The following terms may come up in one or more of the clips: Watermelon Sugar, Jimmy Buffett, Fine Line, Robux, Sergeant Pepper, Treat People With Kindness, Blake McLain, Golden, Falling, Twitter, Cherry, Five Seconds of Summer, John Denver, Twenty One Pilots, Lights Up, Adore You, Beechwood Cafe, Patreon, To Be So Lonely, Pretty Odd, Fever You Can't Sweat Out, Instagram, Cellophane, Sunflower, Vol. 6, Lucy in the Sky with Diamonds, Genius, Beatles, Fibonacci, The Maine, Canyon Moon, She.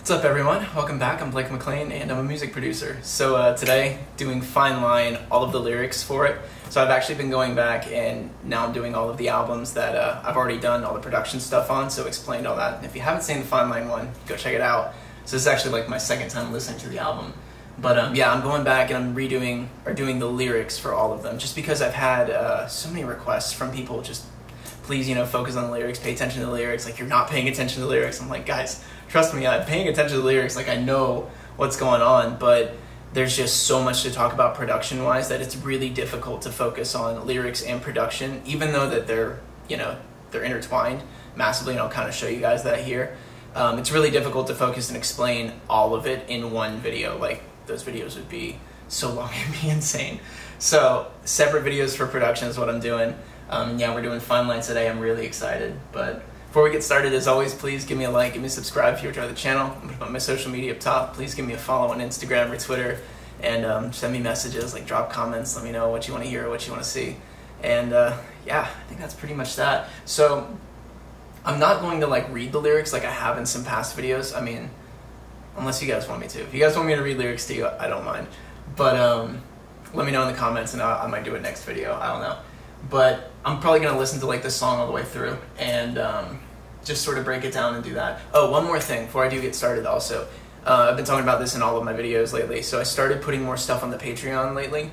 What's up everyone? Welcome back. I'm Blake McLain and I'm a music producer. So today, doing Fine Line, all of the lyrics for it. So I've actually been going back and now I'm doing all of the albums that I've already done all the production stuff on, so explained all that. And if you haven't seen the Fine Line one, go check it out. So this is actually like my second time listening to the album. But yeah, I'm going back and I'm redoing, or doing the lyrics for all of them, just because I've had so many requests from people just, please, you know, focus on the lyrics, pay attention to the lyrics, like you're not paying attention to the lyrics. I'm like, guys, trust me, I'm paying attention to the lyrics, like I know what's going on, but there's just so much to talk about production-wise that it's really difficult to focus on lyrics and production, even though that they're, you know, they're intertwined massively, and I'll kind of show you guys that here. It's really difficult to focus and explain all of it in one video, like those videos would be so long, it'd be insane. So, separate videos for production is what I'm doing. Yeah, we're doing Fine Line today. I'm really excited. But before we get started, as always, please give me a like, give me a subscribe if you enjoy the channel. I'm going to put my social media up top. Please give me a follow on Instagram or Twitter, and send me messages, like drop comments, let me know what you want to hear or what you want to see. And yeah, I think that's pretty much that. So I'm not going to like read the lyrics like I have in some past videos. I mean, unless you guys want me to. If you guys want me to read lyrics to you, I don't mind. But let me know in the comments, and I might do it next video. I don't know. But I'm probably going to listen to like the song all the way through and just sort of break it down and do that. Oh, one more thing before I do get started also. I've been talking about this in all of my videos lately, so I started putting more stuff on the Patreon lately.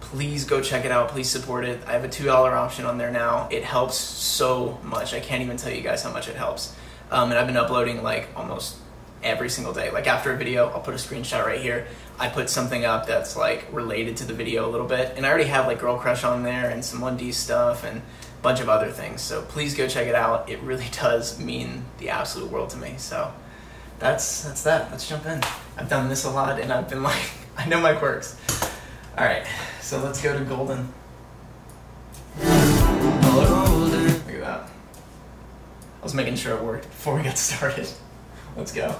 Please go check it out. Please support it. I have a $2 option on there now. It helps so much. I can't even tell you guys how much it helps. And I've been uploading like almost every single day. Like after a video, I'll put a screenshot right here. I put something up that's like related to the video a little bit, and I already have like Girl Crush on there and some 1D stuff and a bunch of other things. So please go check it out. It really does mean the absolute world to me. So that's that. Let's jump in. I've done this a lot and I've been like, I know my quirks. All right, so let's go to Golden. Golden. Look at that. I was making sure it worked before we got started. Let's go.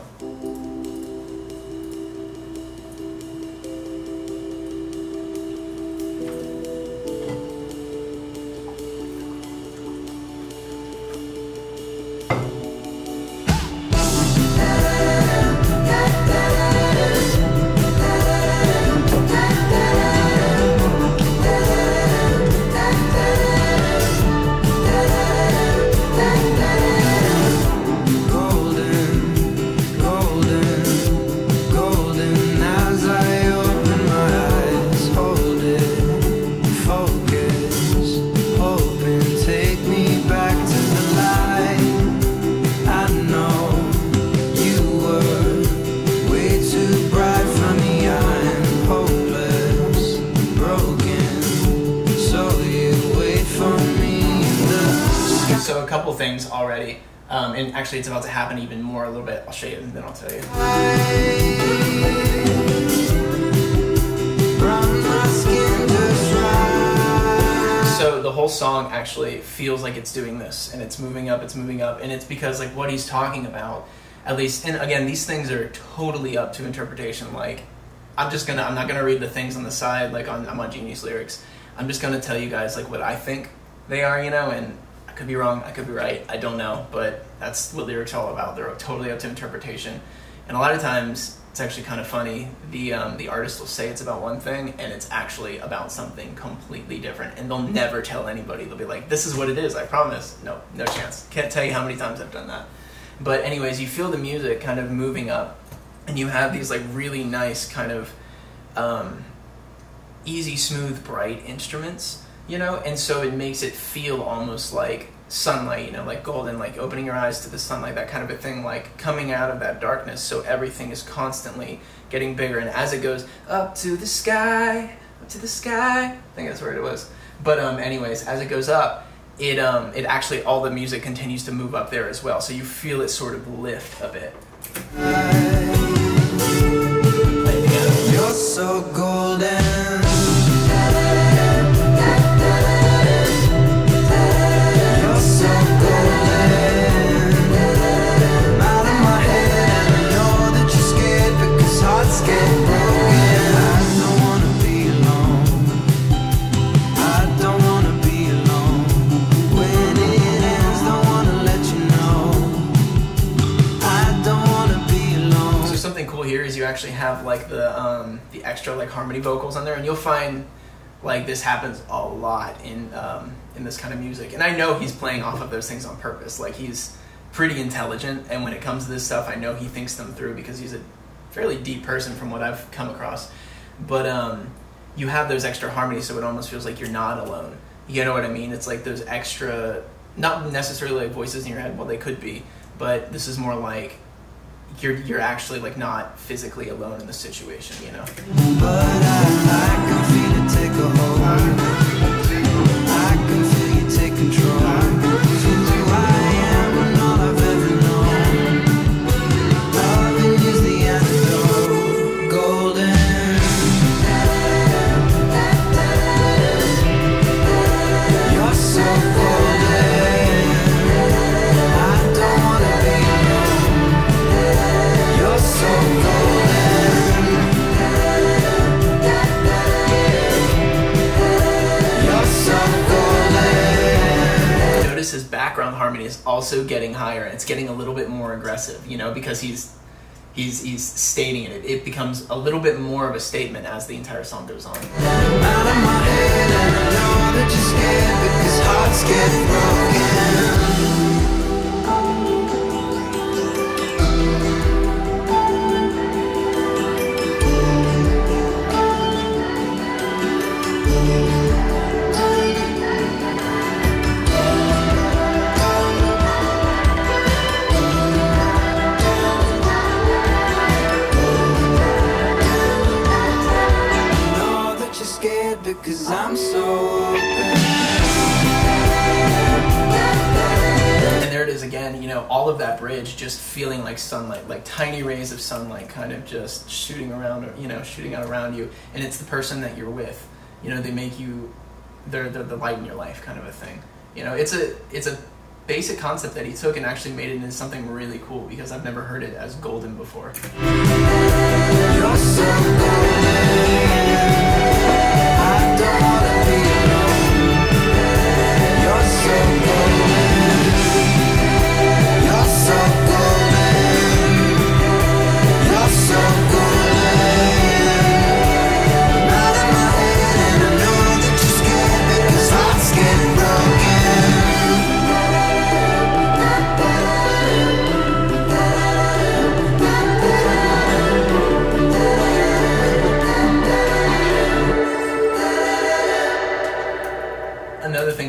Things already, and actually it's about to happen even more a little bit. I'll show you and then I'll tell you. So the whole song actually feels like it's doing this, and it's moving up, and it's because like what he's talking about, at least, and again, these things are totally up to interpretation. Like I'm not gonna read the things on the side, like I'm on Genius lyrics. I'm just gonna tell you guys like what I think they are, you know, and I could be wrong, I could be right, I don't know, but that's what lyrics are all about. They're totally up to interpretation. And a lot of times, it's actually kind of funny, the artist will say it's about one thing, and it's actually about something completely different, and they'll never tell anybody. They'll be like, this is what it is, I promise. No, no chance. Can't tell you how many times I've done that. But anyways, you feel the music kind of moving up, and you have these like really nice kind of easy, smooth, bright instruments. You know, and so it makes it feel almost like sunlight, you know, like golden, like opening your eyes to the sunlight, that kind of a thing, like coming out of that darkness. So everything is constantly getting bigger. And as it goes up to the sky, I think that's where it was. But anyways, as it goes up, it actually, all the music continues to move up there as well. So you feel it sort of lift a bit. You're so golden. actually have like the extra like harmony vocals on there, and you'll find like this happens a lot in this kind of music. And I know he's playing off of those things on purpose. Like, he's pretty intelligent, and when it comes to this stuff, I know he thinks them through because he's a fairly deep person from what I've come across. But you have those extra harmonies, so it almost feels like you're not alone. You know what I mean? It's like those extra, not necessarily like voices in your head, well, they could be, but this is more like you're actually like not physically alone in the situation, you know? But I can feel it take a hold. I can feel you take control. I am and all I've ever known. Loving is the antidote. Golden. You're so golden. I don't want to be alone. You're so golden. You're so golden. Notice his background harmony is also getting higher, and it's getting a little bit more aggressive, you know, because he's stating it. It becomes a little bit more of a statement as the entire song goes on. Out of my head, and I know that you're scared because hearts get because I'm so open. And there it is again, you know, all of that bridge just feeling like sunlight, like tiny rays of sunlight kind of just shooting around, you know, shooting out around you. And it's the person that you're with, you know, they make you, they're the light in your life kind of a thing. You know, it's a basic concept that he took and actually made it into something really cool, because I've never heard it as golden before. You're so golden.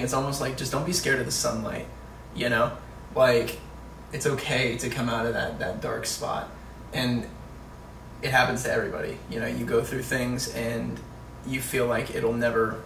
It's almost like, just don't be scared of the sunlight, you know, like it's okay to come out of that dark spot. And it happens to everybody, you know, you go through things and you feel like it'll never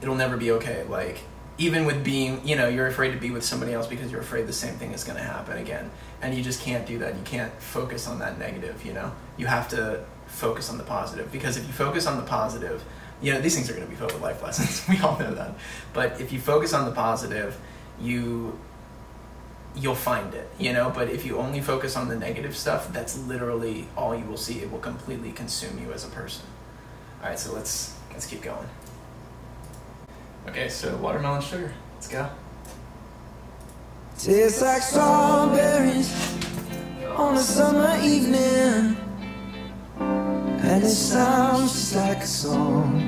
be okay. Like, even with being, you know, you're afraid to be with somebody else because you're afraid the same thing is going to happen again, and you just can't do that. You can't focus on that negative, you know, you have to focus on the positive, because if you focus on the positive, you know, these things are going to be filled with life lessons. We all know that. But if you focus on the positive, you'll find it, you know? But if you only focus on the negative stuff, that's literally all you will see. It will completely consume you as a person. All right, so let's keep going. Okay, so Watermelon Sugar. Let's go. Tastes like strawberries on a summer evening. And it sounds just like a song.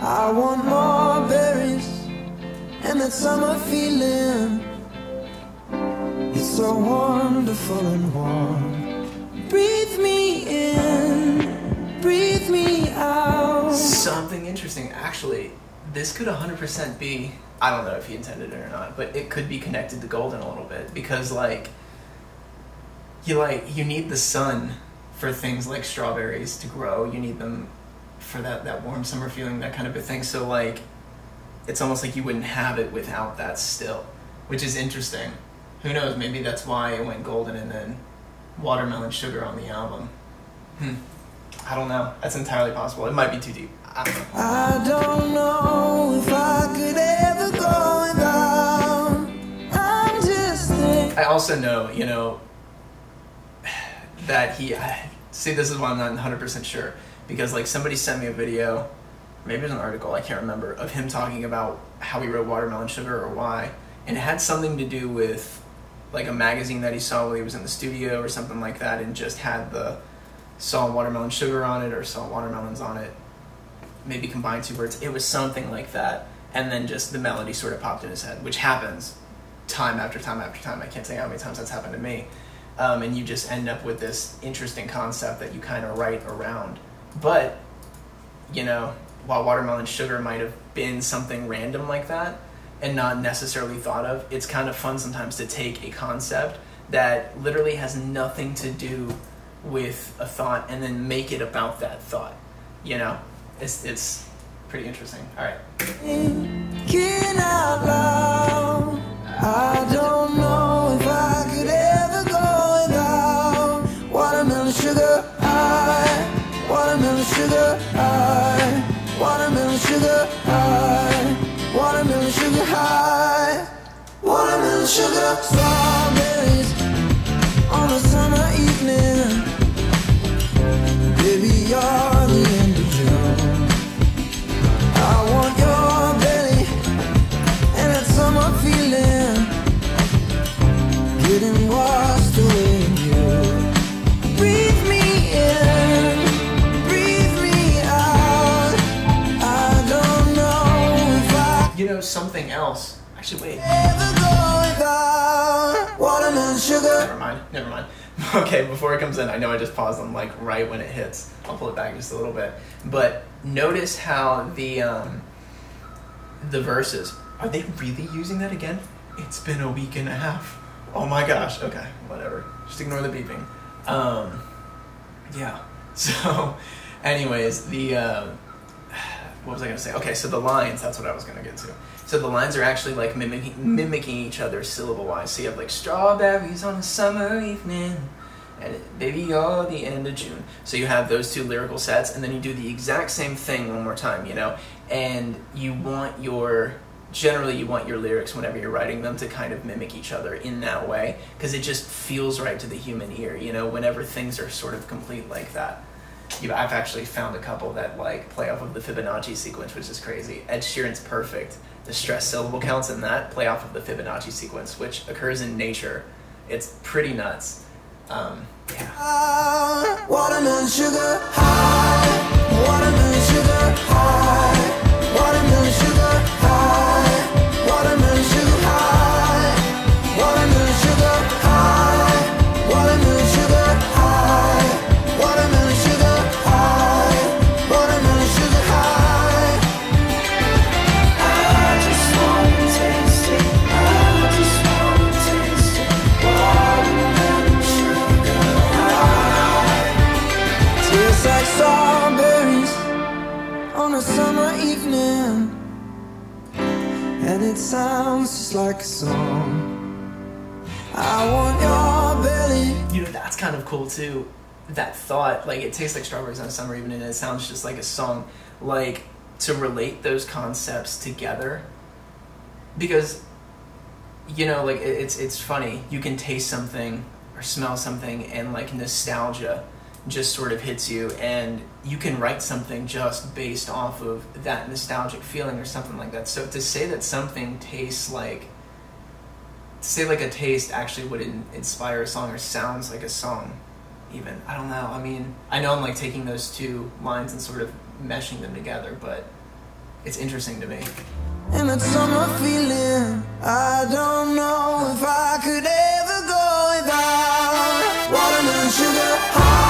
I want more berries and that summer feeling. It's so wonderful and warm. Breathe me in, breathe me out. Something interesting, actually, this could 100% be, I don't know if he intended it or not, but it could be connected to Golden a little bit, because you need the sun for things like strawberries to grow. You need them for that warm summer feeling, that kind of a thing. So like, it's almost like you wouldn't have it without that still, which is interesting. Who knows, maybe that's why it went Golden and then Watermelon Sugar on the album. I don't know, that's entirely possible. It might be too deep, I don't know. I don't know if I could ever go without. I'm just thinking. I also know, you know, that he, see, this is why I'm not 100% sure, because like somebody sent me a video, maybe it was an article, I can't remember, of him talking about how he wrote Watermelon Sugar or why, and it had something to do with like a magazine that he saw while he was in the studio or something like that, and just had the Salt Watermelon Sugar on it, or Salt Watermelons on it, maybe combine two words. It was something like that, and then just the melody sort of popped in his head, which happens time after time after time. I can't tell you how many times that's happened to me. And you just end up with this interesting concept that you kind of write around. But, you know, while Watermelon Sugar might have been something random like that and not necessarily thought of, it's kind of fun sometimes to take a concept that literally has nothing to do with a thought and then make it about that thought, you know? It's pretty interesting. All right. Thinking out loud, I don't know if I could ever go without watermelon sugar high, watermelon sugar high, watermelon sugar high, watermelon sugar high, watermelon sugar, strawberries on a summer evening. Baby, you're the end of June. I want your belly and that summer feeling, getting washed away in you. Breathe me in, breathe me out. I don't know if I, you know, something else. Actually, wait. Never go without watermelon sugar. Never mind. Never mind. Okay, before it comes in, I know I just paused them like right when it hits. I'll pull it back just a little bit, but notice how the verses, are they really using that again? It's been a week and a half. Oh my gosh. Okay, whatever. Just ignore the beeping. Yeah. So, anyways, what was I gonna say? Okay, so the lines. That's what I was gonna get to. So the lines are actually like mimicking each other syllable-wise. So you have like strawberries on a summer evening, and baby, you're the end of June. So you have those two lyrical sets, and then you do the exact same thing one more time, you know? And you want your, generally you want your lyrics whenever you're writing them to kind of mimic each other in that way, because it just feels right to the human ear, you know, whenever things are sort of complete like that. I've actually found a couple that like play off of the Fibonacci sequence, which is crazy. Ed Sheeran's perfect. The stressed syllable counts in that play off of the Fibonacci sequence, which occurs in nature. It's pretty nuts. Yeah. Watermelon sugar high, watermelon sugar high, watermelon sugar high, watermelon sugar high, watermelon sugar high, watermelon sugar high, watermelon sugar high, watermelon sugar high. I just want to taste it, I just want to taste it, watermelon sugar high. Tastes like strawberries on a summer evening, and it sounds just like a song. I want your belly. You know, that's kind of cool too. That thought, like it tastes like strawberries on a summer evening, and it sounds just like a song. Like to relate those concepts together, because you know, like it's funny. You can taste something or smell something, and like nostalgia just sort of hits you, and you can write something just based off of that nostalgic feeling or something like that. So to say that something tastes like, to say like a taste actually would inspire a song or sounds like a song even, I don't know. I mean, I know I'm like taking those two lines and sort of meshing them together, but it's interesting to me. And that summer feeling, I don't know if I could ever go without watermelon sugar high.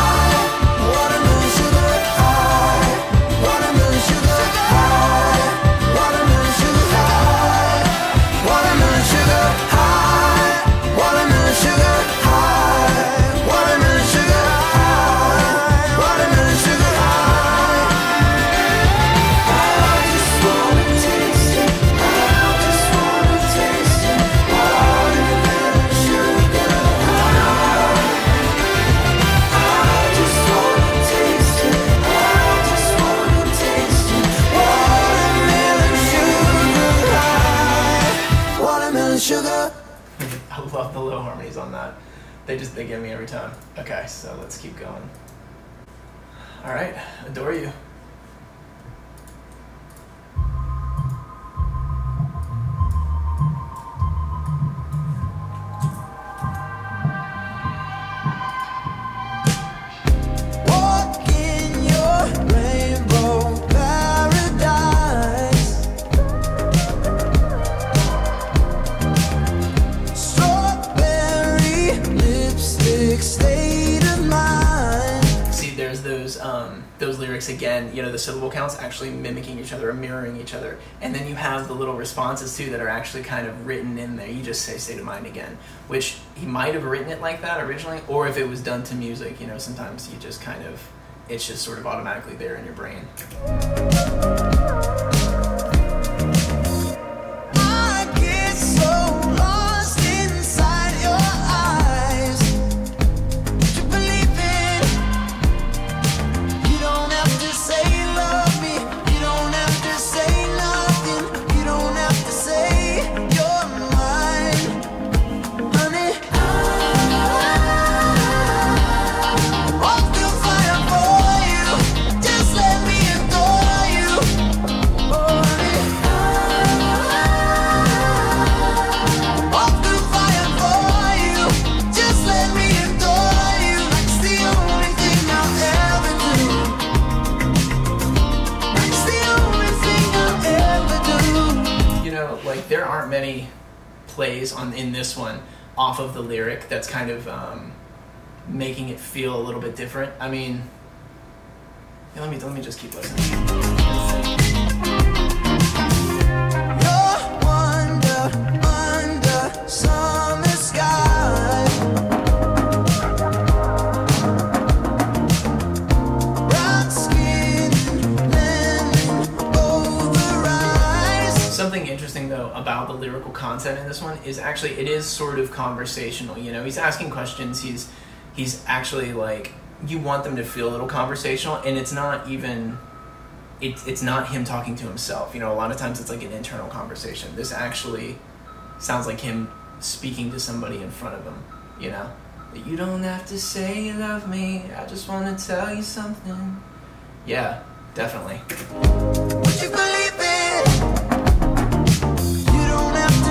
Love the low harmonies on that. They get me every time. Okay, so let's keep going. All right, Adore You. state of mind. See, there's those lyrics again, you know, the syllable counts actually mimicking each other or mirroring each other. And then you have the little responses too that are actually kind of written in there. You just say state of mind again, which he might have written it like that originally, or if it was done to music, you know, sometimes you just kind of, it's just sort of automatically there in your brain. Plays on in this one off of the lyric that's kind of making it feel a little bit different. I mean, yeah, let me just keep listening. Your wonder under summer sky. Brown skin landing over eyes. Something interesting though about the lyrical content in this one is actually it is sort of conversational. You know, he's asking questions, he's actually like, you want them to feel a little conversational, and it's not even it's not him talking to himself. You know, a lot of times it's like an internal conversation. This actually sounds like him speaking to somebody in front of him, you know. You don't have to say you love me, I just want to tell you something. Yeah, definitely. Would you believe it?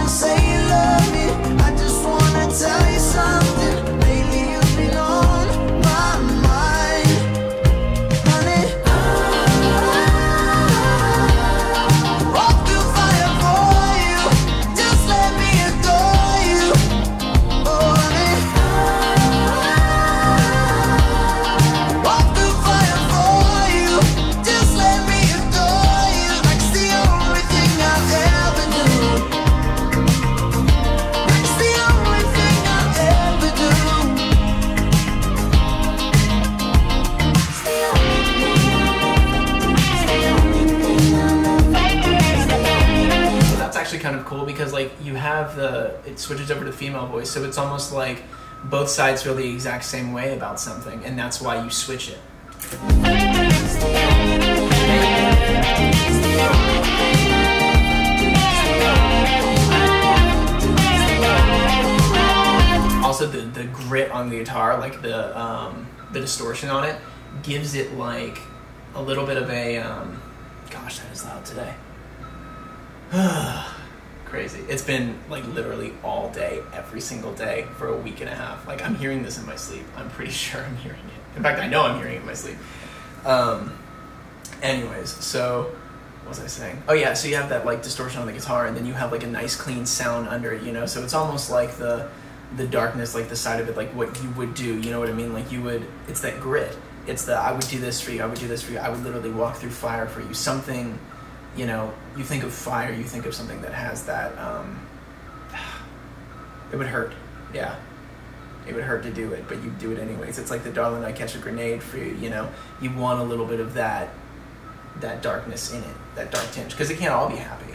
Say you love me, I just wanna tell you something. Lately you've been on my mind, honey. I walk through fire for you, just let me adore you, oh honey. I walk through fire for you, just let me adore you. That's the only thing I've ever done. Kind of cool because like you have it switches over to female voice, so it's almost like both sides feel the exact same way about something, and that's why you switch it. Also the grit on the guitar, like the distortion on it gives it like a little bit of a gosh, that is loud today. Crazy. It's been like literally all day, every single day for a week and a half. Like I'm hearing this in my sleep. I'm pretty sure I'm hearing it. In fact, I know I'm hearing it in my sleep. Anyways, so what was I saying? Oh yeah, so you have that like distortion on the guitar, and then you have like a nice clean sound under it, you know? So it's almost like the darkness, like the side of it, like what you would do, you know what I mean? Like you would, it's that grit. It's the, I would do this for you, I would do this for you, I would literally walk through fire for you. Something, you know, you think of fire, you think of something that has that, it would hurt, yeah. It would hurt to do it, but you do it anyways. It's like the darling, I catch a grenade for you, you know? You want a little bit of that darkness in it, that dark tinge, because it can't all be happy.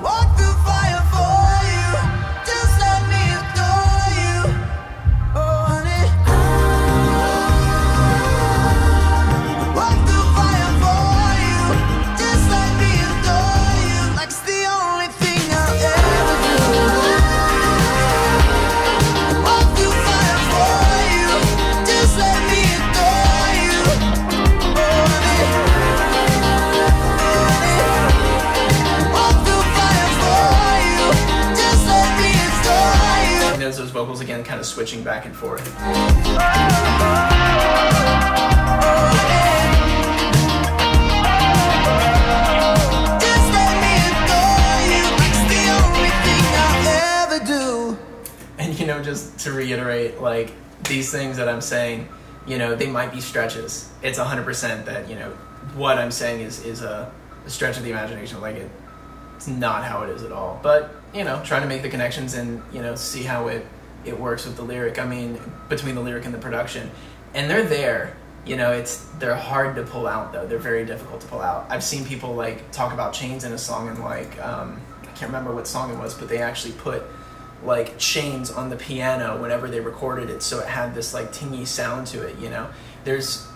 Walk through fire for you, just let me adore you. Those vocals again kind of switching back and forth. just to reiterate, like, these things that I'm saying, you know, they might be stretches. It's 100% that, you know, what I'm saying is a stretch of the imagination. Like, it's not how it is at all. But, you know, trying to make the connections and, you know, see how it works with the lyric. I mean, between the lyric and the production. And they're there. You know, they're hard to pull out, though. They're very difficult to pull out. I've seen people, like, talk about chains in a song and, like, I can't remember what song it was, but they actually put, like, chains on the piano whenever they recorded it, so it had this, like, tingy sound to it, you know? It's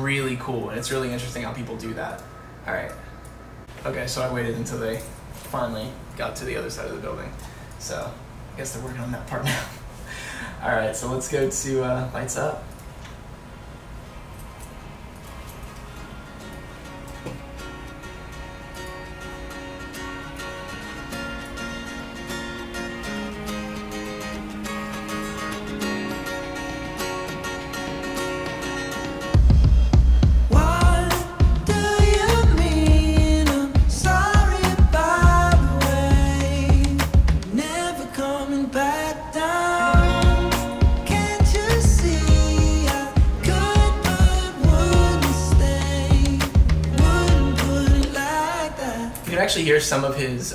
really cool, and it's really interesting how people do that. All right. Okay, so I waited until they finally got to the other side of the building. So I guess they're working on that part now. All right, so let's go to Lights Up. Hear some of his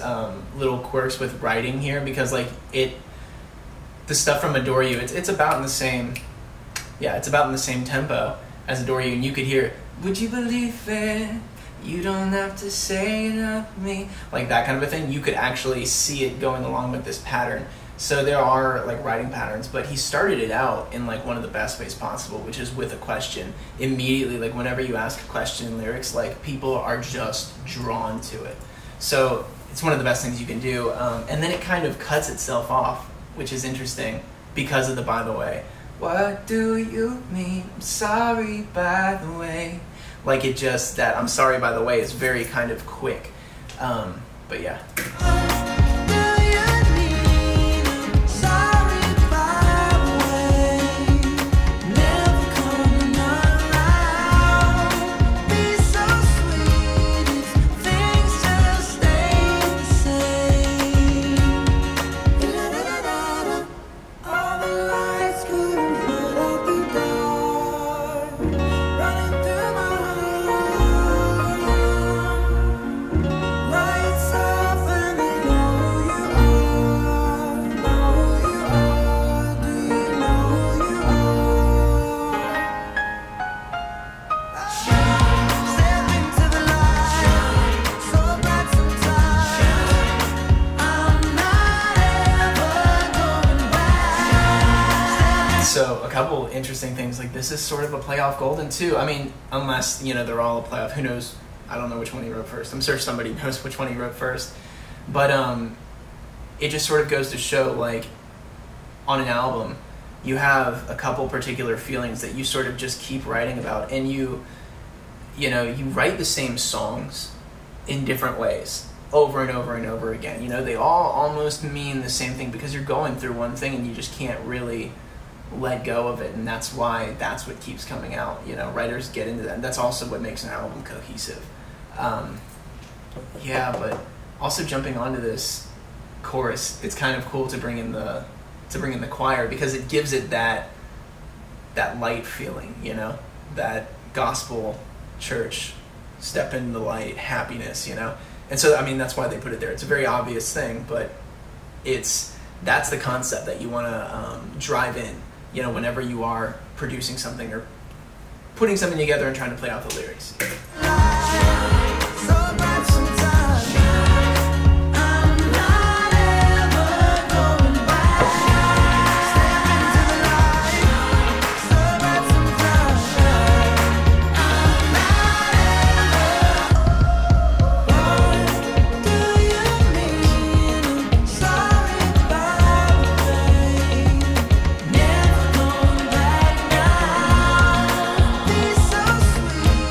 little quirks with writing here, because like the stuff from Adore You, it's about in the same, yeah, it's about in the same tempo as Adore You, and you could hear, would you believe it, you don't have to say it of me, like that kind of a thing. You could actually see it going along with this pattern. So there are like writing patterns, but he started it out in like one of the best ways possible, which is with a question. Immediately, like whenever you ask a question in lyrics, like people are just drawn to it. So it's one of the best things you can do. And then it kind of cuts itself off, which is interesting because of the by the way. What do you mean? I'm sorry, by the way. Like it just, that I'm sorry, by the way, is very kind of quick. But yeah. Interesting things like this is sort of a play off Golden too. I mean, unless, you know, they're all a play off. Who knows? I don't know which one he wrote first. I'm sure somebody knows which one he wrote first. But it just sort of goes to show, like, on an album, you have a couple particular feelings that you sort of just keep writing about, and you know, you write the same songs in different ways over and over and over again. You know, they all almost mean the same thing because you're going through one thing and you just can't really let go of it, and that's why that's what keeps coming out. You know, writers get into that, and that's also what makes an album cohesive. Yeah, but also jumping onto this chorus, it's kind of cool to bring in the choir, because it gives it that light feeling, you know, that gospel church step in the light happiness, you know. And so I mean, that's why they put it there. It's a very obvious thing, but that's the concept that you want to drive in, you know, whenever you are producing something or putting something together and trying to play out the lyrics.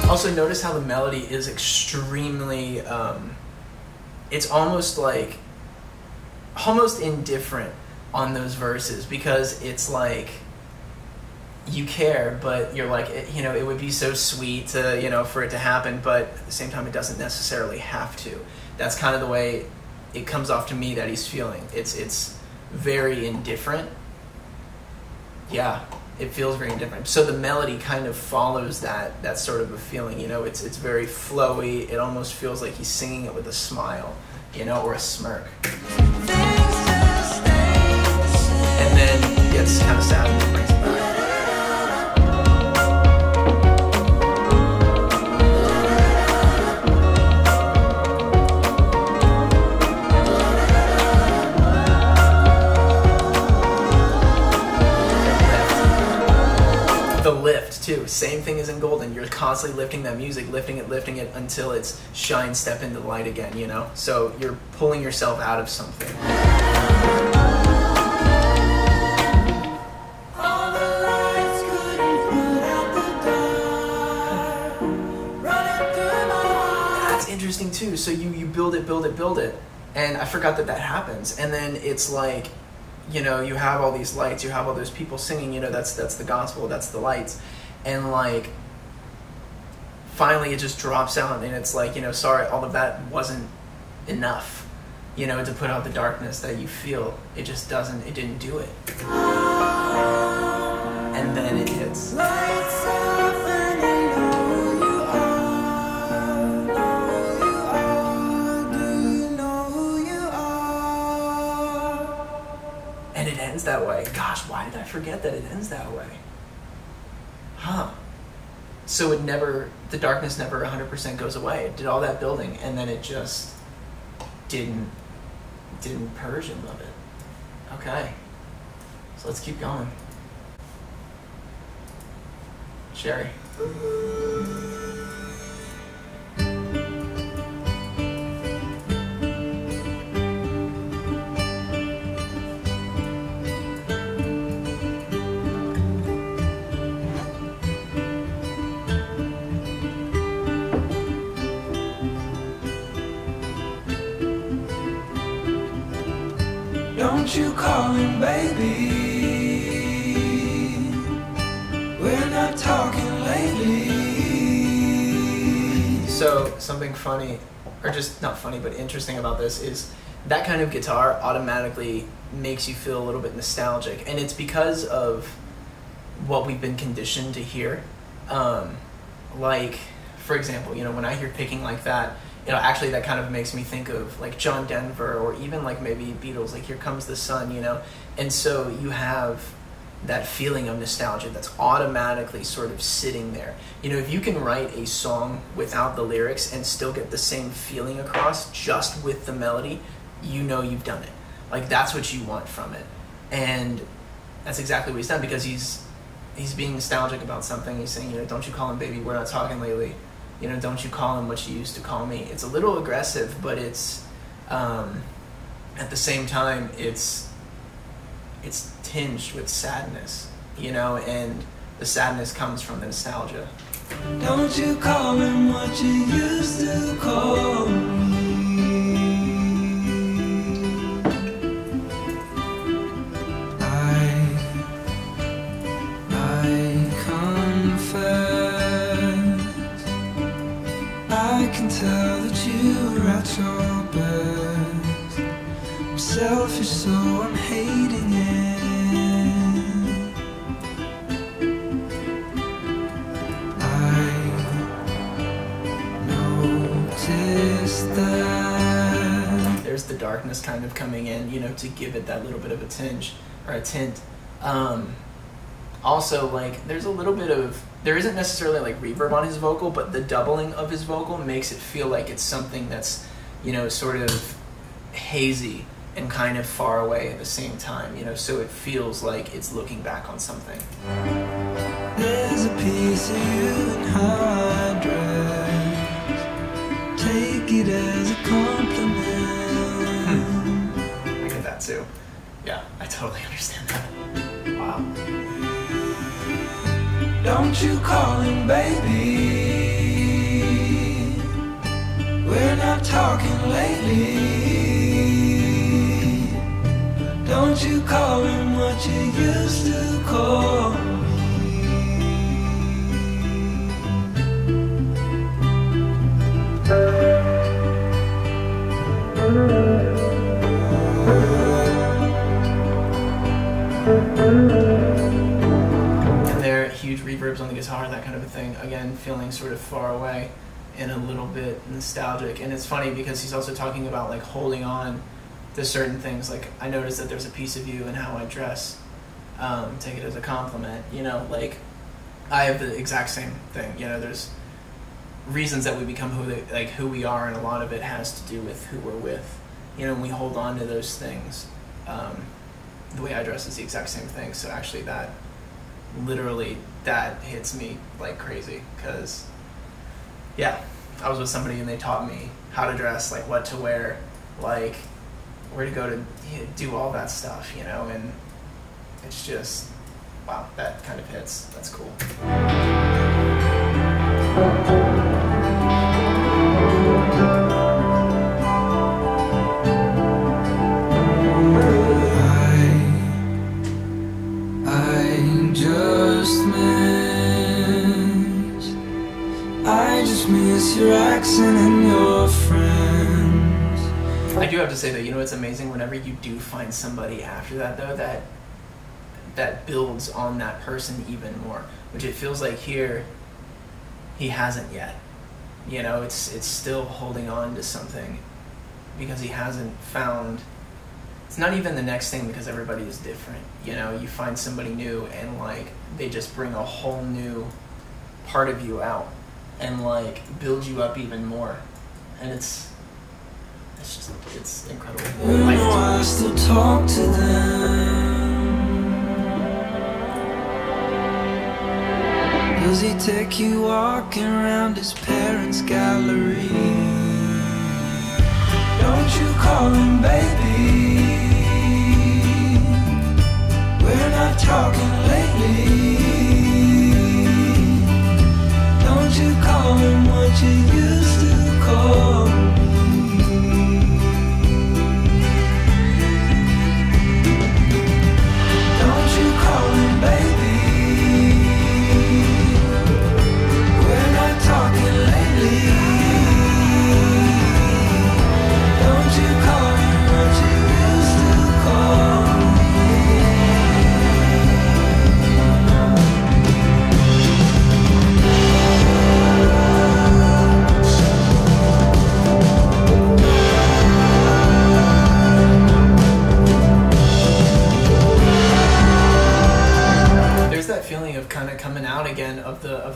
Also notice how the melody is extremely, it's almost like, indifferent on those verses, because it's like, you care, but you're like, you know, it would be so sweet to, you know, for it to happen, but at the same time, it doesn't necessarily have to. That's kind of the way it comes off to me that he's feeling. It's very indifferent, Yeah, it feels very different. So the melody kind of follows that sort of a feeling, you know, it's very flowy. It almost feels like he's singing it with a smile, you know, or a smirk. And then it's kind of sad and it brings it back. Too. Same thing as in Golden. You're constantly lifting that music, lifting it until it's shine, step into the light again, you know? So you're pulling yourself out of something. All the lights couldn't put out the dark, running through my heart. That's interesting too. So you build it, build it, build it. And I forgot that happens. And then it's like, you know, you have all these lights, you have all those people singing, you know, that's the gospel, that's the lights. And like, finally it just drops out and it's like, you know, sorry, all of that wasn't enough, you know, to put out the darkness that you feel. It just doesn't, it didn't do it. And then it hits. Lights up and they know you are, know you are, do you know who you are? And it ends that way. Gosh, why did I forget that it ends that way? Huh. So it never, the darkness never 100% goes away. It did all that building and then it just didn't purge him of it. Okay. So let's keep going. Cherry. Don't you call him baby, we're not talking lately. So something funny, or just not funny, but interesting about this is that kind of guitar automatically makes you feel a little bit nostalgic. And it's because of what we've been conditioned to hear. Like, for example, you know, when I hear picking like that, you know, actually that kind of makes me think of like John Denver or even like maybe Beatles, like Here Comes the Sun, you know? And so you have that feeling of nostalgia that's automatically sort of sitting there. You know, if you can write a song without the lyrics and still get the same feeling across just with the melody, you know you've done it. Like that's what you want from it. And that's exactly what he's done because he's being nostalgic about something. He's saying, you know, don't you call him baby, we're not talking lately. You know, don't you call him what you used to call me. It's a little aggressive, but it's, at the same time, it's tinged with sadness, you know, and the sadness comes from the nostalgia. Don't you call him what you used to call me. I'm selfish, so I'm hating it. I noticed that. There's the darkness kind of coming in, you know, to give it that little bit of a tinge or a tint. Also, like, there's a little bit of, there isn't necessarily like reverb on his vocal, but the doubling of his vocal makes it feel like it's something that's, you know, sort of hazy and kind of far away at the same time, you know, so it feels like it's looking back on something. There's a piece of you in how I dress. Take it as a compliment. I get that too. Yeah, I totally understand that. Wow. Don't you call him baby, we're not talking lately. Don't you call him what you used to call me. reverbs on the guitar, that kind of a thing. Again, feeling sort of far away and a little bit nostalgic. And it's funny because he's also talking about like holding on to certain things. Like, I noticed that there's a piece of you in how I dress. Take it as a compliment, you know, like I have the exact same thing. You know, there's reasons that we become who we are, and a lot of it has to do with who we're with. You know, and we hold on to those things. The way I dress is the exact same thing. So actually that hits me like crazy, because yeah, I was with somebody and they taught me how to dress, like what to wear, like where to go to do all that stuff, you know, and it's just, wow, that kind of hits. That's cool. I just miss your accent and your friends. I do have to say that, you know, it's amazing whenever you do find somebody after that, though, that builds on that person even more, which it feels like here he hasn't yet. You know, it's still holding on to something because he hasn't found, it's not even the next thing, because everybody is different. You know, you find somebody new and like they just bring a whole new part of you out and like build you up even more, and it's just, it's incredible. I still talk to them. Does he take you walking around his parents' gallery? Don't you call him baby? We're not talking lately. Don't you call him what you used to call me? Don't you call him baby?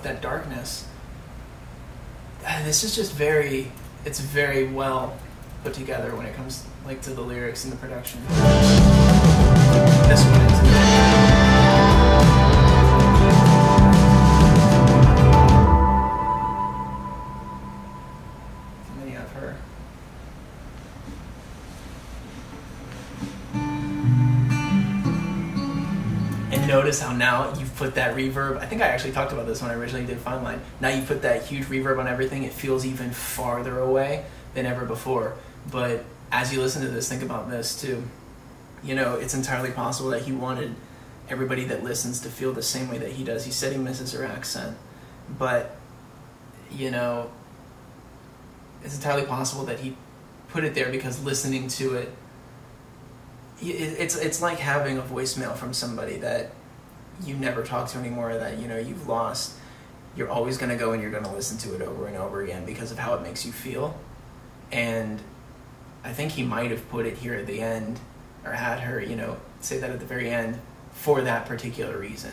That darkness. This is just very, it's very well put together when it comes like to the lyrics and the production. This one is amazing. Many of her. And notice how now you've put that reverb, I think I actually talked about this when I originally did Fine Line, now you put that huge reverb on everything, it feels even farther away than ever before. But as you listen to this, think about this too. You know, it's entirely possible that he wanted everybody that listens to feel the same way that he does. He said he misses her accent, but, you know, it's entirely possible that he put it there because listening to it, it's like having a voicemail from somebody that you never talk to anymore, that you know you've lost. You're always going to go and you're going to listen to it over and over again because of how it makes you feel. And I think he might have put it here at the end, or had her, you know, say that at the very end for that particular reason,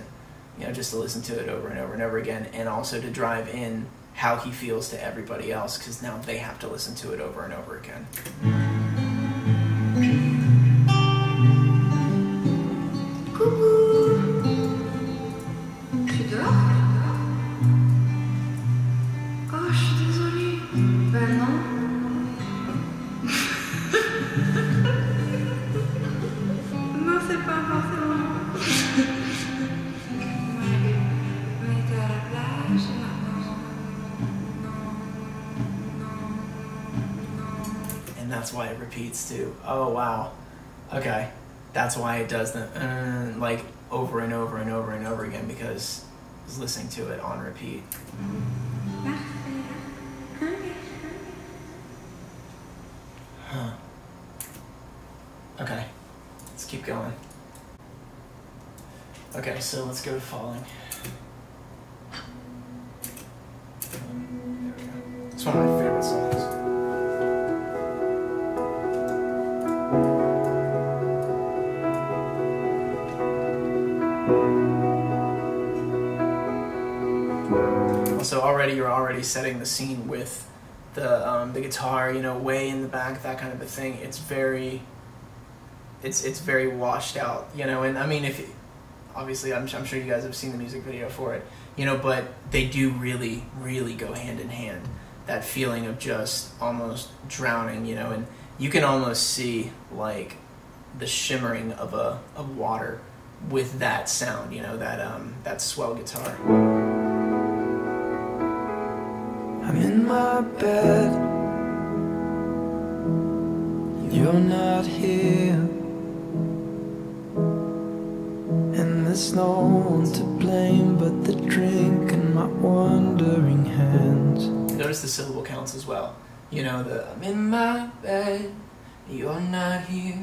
you know, just to listen to it over and over and over again, and also to drive in how he feels to everybody else, because now they have to listen to it over and over again. Too. Oh wow, okay, that's why it does the like over and over and over and over again, because I was listening to it on repeat. Huh. Okay, let's keep going. Okay, so let's go to Falling. It's one of my favorite songs. So already you're already setting the scene with the guitar, you know, way in the back, that kind of a thing. It's very washed out, you know. And I mean, if obviously I'm sure you guys have seen the music video for it, you know, but they do really, really go hand in hand. That feeling of just almost drowning, you know, and you can almost see like the shimmering of water with that sound, you know, that swell guitar. I'm in my bed, you're not here, and there's no one to blame but the drink and my wandering hands. Notice the syllable counts as well. You know, the I'm in my bed, you're not here,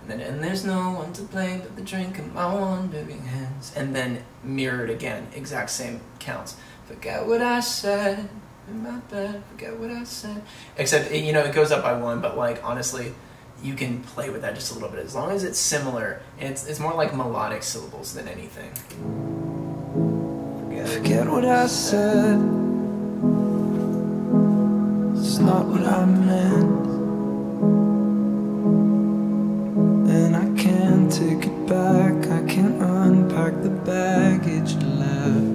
and then and there's no one to blame but the drink and my wandering hands. And then mirrored again, exact same counts. Forget what I said. In my bed, forget what I said. Except, you know, it goes up by one, but like honestly, you can play with that just a little bit as long as it's similar. And it's more like melodic syllables than anything. Forget what I said. It's not what I meant, and I can't take it back. I can't unpack the baggage left.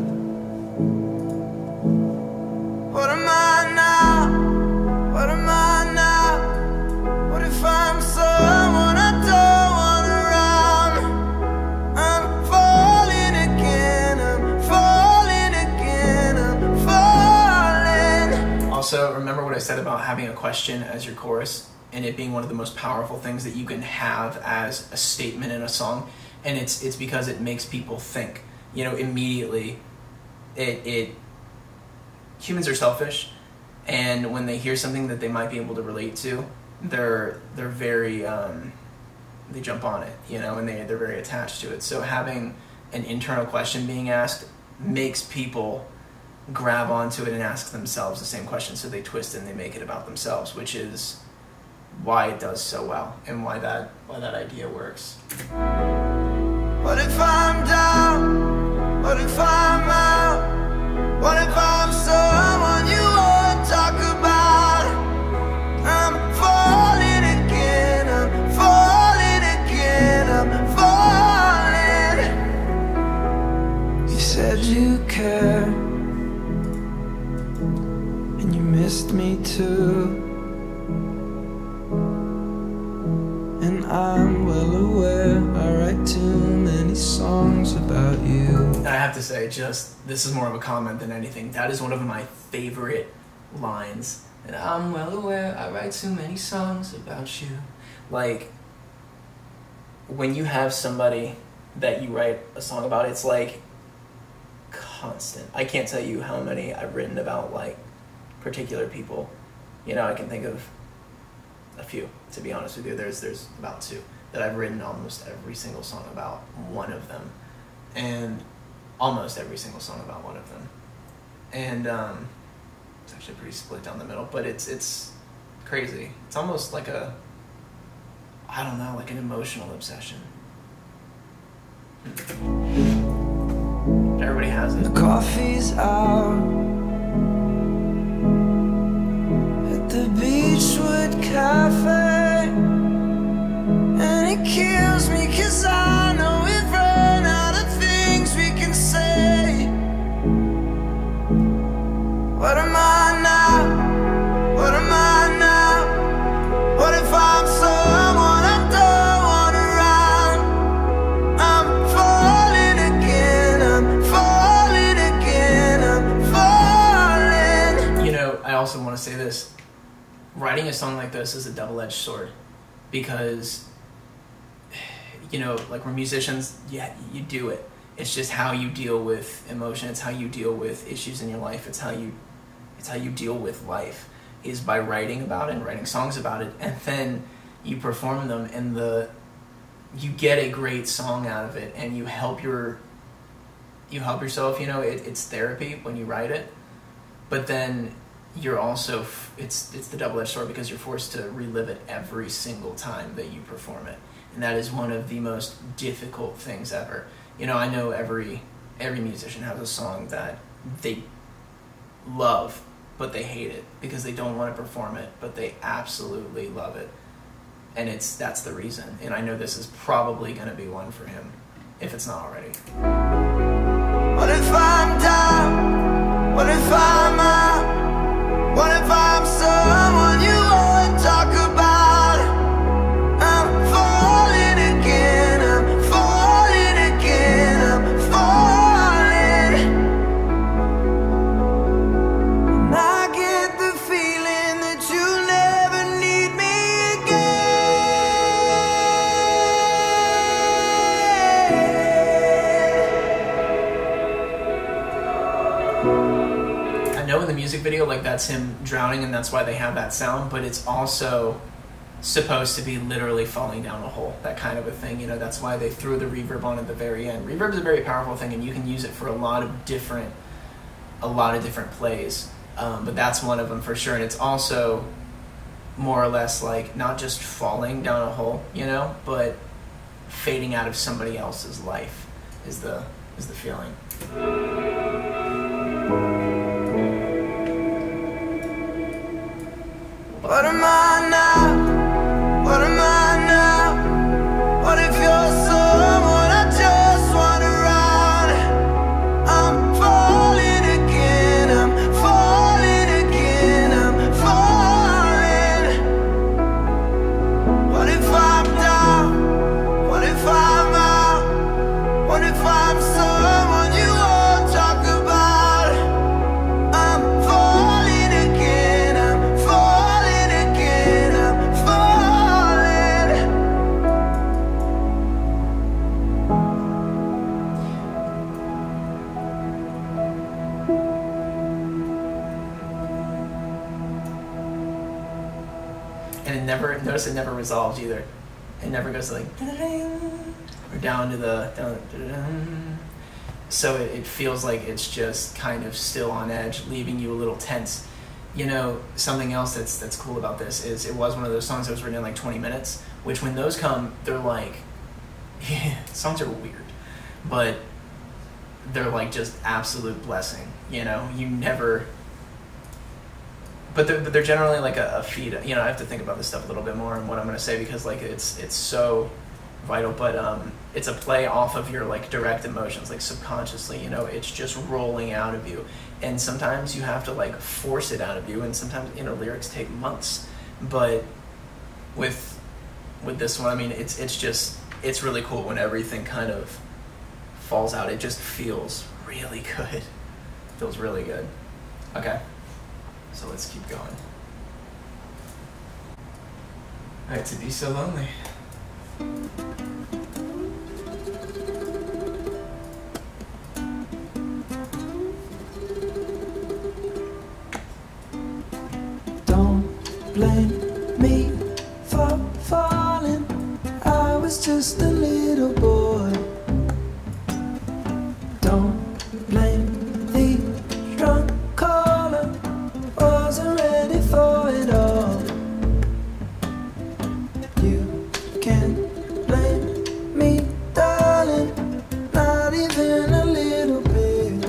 What am I now? What am I now? What if I'm someone I don't want around? I'm falling again, I'm falling again, I'm falling. Also, remember what I said about having a question as your chorus and it being one of the most powerful things that you can have as a statement in a song. And it's because it makes people think. You know, immediately humans are selfish, and when they hear something that they might be able to relate to, they're very they jump on it, you know, and they're very attached to it. So having an internal question being asked makes people grab onto it and ask themselves the same question, so they twist and they make it about themselves, which is why it does so well and why that idea works. What if I'm down? What if I'm out? What if I'm someone you won't talk about? I'm falling again, I'm falling again, I'm falling. You said you care, and you missed me too, and I'm well aware I write too many songs about you. And I have to say, just this is more of a comment than anything, that is one of my favorite lines. And I'm well aware I write too many songs about you. Like, when you have somebody that you write a song about, it's like constant. I can't tell you how many I've written about like particular people. You know, I can think of a few, to be honest with you. There's about two that I've written almost every single song about one of them, and almost every single song about one of them, and it's actually pretty split down the middle. But it's crazy. It's almost like a, I don't know, like an emotional obsession. Everybody has it. The coffee's out at the Beechwood Cafe, and it kills me cause I know we've run out of things we can say. What am I now? What am I now? What if I'm someone I don't want around? I'm falling again, I'm falling again, I'm falling. You know, I also want to say this. Writing a song like this is a double-edged sword, because, you know, like we're musicians, yeah, you do it. It's just how you deal with emotion. It's how you deal with issues in your life. It's how you deal with life, is by writing about it and writing songs about it, and then you perform them, and you get a great song out of it, and you help yourself. You know, it's therapy when you write it, but then you're also, it's the double-edged sword because you're forced to relive it every single time that you perform it. And that is one of the most difficult things ever. You know, I know every musician has a song that they love, but they hate it because they don't want to perform it, but they absolutely love it. And that's the reason. And I know this is probably going to be one for him, if it's not already. What if I'm down? What if I'm out? What if I'm someone you want to talk about? I'm falling again, I'm falling again, I'm falling. And I get the feeling that you'll never need me again. I know in the music video, like, that's him drowning, and that's why they have that sound, but it's also supposed to be literally falling down a hole, that kind of a thing. You know, that's why they threw the reverb on at the very end. Reverb is a very powerful thing, and you can use it for a lot of different plays, but that's one of them for sure. And it's also more or less like not just falling down a hole, you know, but fading out of somebody else's life is the feeling. What am I now? What am I now? What if you're someone I just want around? I'm falling again, I'm falling again, I'm falling. What if I'm down? What if I'm out? What if I'm someone you all talk about? I'm falling again, I'm falling. Notice it never resolves either. It never goes to like or down to the so it feels like it's just kind of still on edge, leaving you a little tense. You know, something else that's cool about this is it was one of those songs that was written in like 20 minutes, which when those come, they're like, yeah, songs are weird, but they're like just absolute blessing. You know, you never. But they're generally like a feed. You know, I have to think about this stuff a little bit more and what I'm gonna say, because like it's so vital. But it's a play off of your like direct emotions, like subconsciously. You know, it's just rolling out of you, and sometimes you have to like force it out of you, and sometimes, you know, lyrics take months. But with this one, I mean, it's really cool when everything kind of falls out. It just feels really good. It feels really good. Okay. So let's keep going. All right, To Be So Lonely. Don't blame me for falling. I was just a little boy. Don't blame the drunk caller. Wasn't ready for it all. You can't blame me, darling, not even a little bit.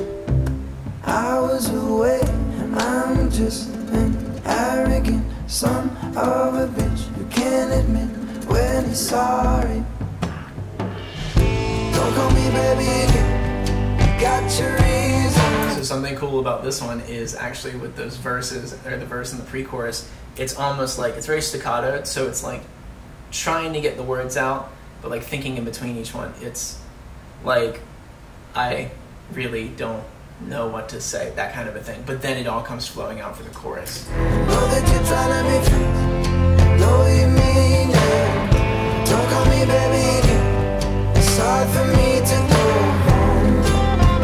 I was away, and I'm just an arrogant son of a bitch who can't admit when he's sorry. Don't call me baby again, you got your reason. So something cool about this one is actually with those verses, or the verse and the pre-chorus, it's almost like, it's very staccato, so it's like trying to get the words out, but like thinking in between each one. It's like, I really don't know what to say, that kind of a thing. But then it all comes flowing out for the chorus. Know that you're trying to be free, know what you mean, yeah. Don't call me baby again, it's hard for me to go home.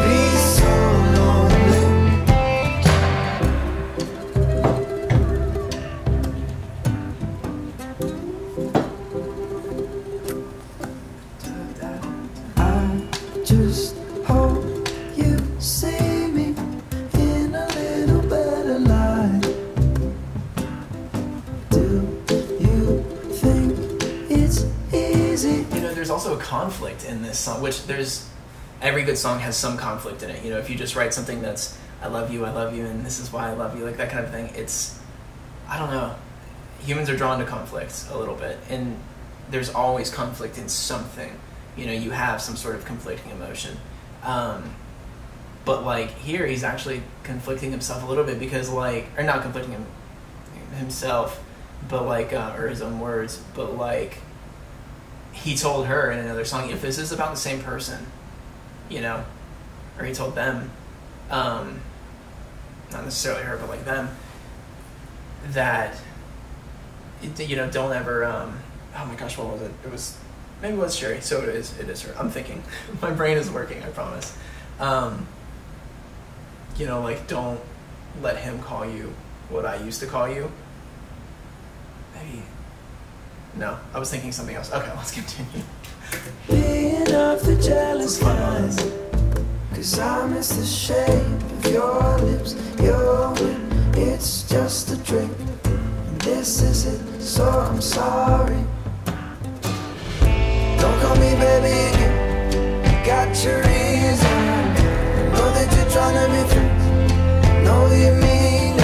Be so. See me in a little better light. also conflict in this song, which there's, every good song has some conflict in it. You know, if you just write something that's, I love you, and this is why I love you, like that kind of thing, it's, I don't know. Humans are drawn to conflict a little bit, and there's always conflict in something. You know, you have some sort of conflicting emotion. But like here, he's actually conflicting himself a little bit because like, or not conflicting himself, but like, or his own words, but like, he told her in another song, if this is about the same person, you know, or he told them, not necessarily her, but like them, that, you know, don't ever, oh my gosh, what was it? It was, maybe it was Cherry, so it is her. I'm thinking, my brain is working, I promise. You know, like, don't let him call you what I used to call you. Maybe, no, I was thinking something else. Okay, let's continue. Being of the jealous kind, 'cause I miss the shape of your lips, your wit, it's just a trick. This is it, so I'm sorry. Don't call me baby, you got your reason. Know that you're trying to be through, know you mean it.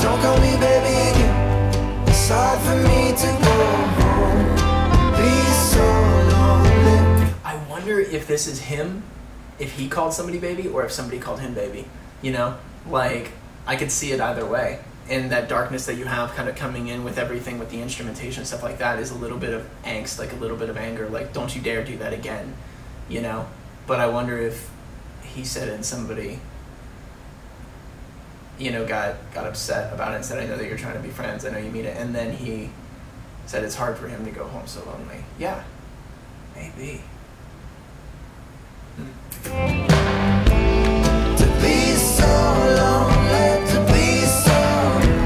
Don't call me baby, it's hard for me to go home, be so lonely. I wonder if this is him, if he called somebody baby, or if somebody called him baby. You know, like, I could see it either way. And that darkness that you have kind of coming in with everything, with the instrumentation and stuff like that, is a little bit of angst, like a little bit of anger, like, don't you dare do that again, you know? But I wonder if he said it and somebody, you know, got upset about it and said, I know that you're trying to be friends, I know you mean it, and then he said it's hard for him to go home so lonely. Yeah, maybe. To be so lonely, to be so lonely.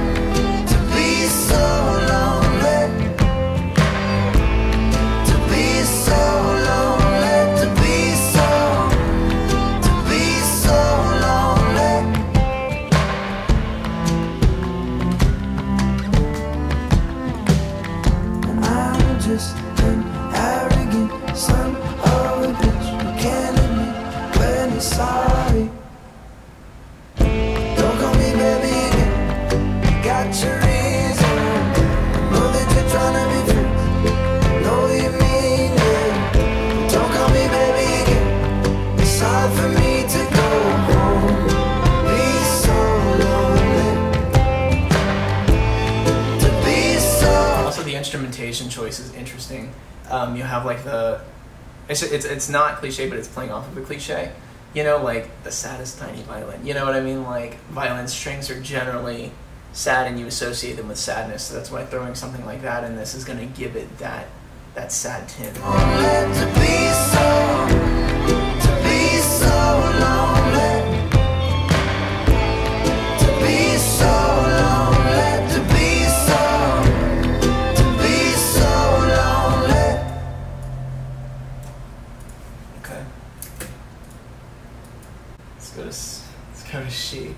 Instrumentation choice is interesting. You have like the, it's not cliche, but it's playing off of a cliche. You know, like the saddest tiny violin. You know what I mean? Like violin strings are generally sad, and you associate them with sadness. So that's why throwing something like that in this is going to give it that sad tint. She.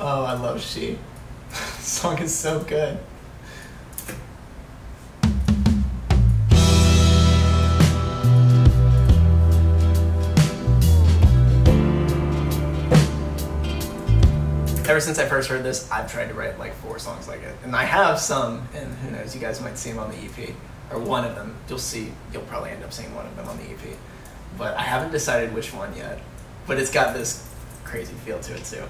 Oh, I love She. This song is so good. Ever since I first heard this, I've tried to write like 4 songs like it. And I have some, and who knows, you guys might see them on the EP. Or one of them. You'll see, you'll probably end up seeing one of them on the EP. But I haven't decided which one yet. But it's got this crazy feel to it too.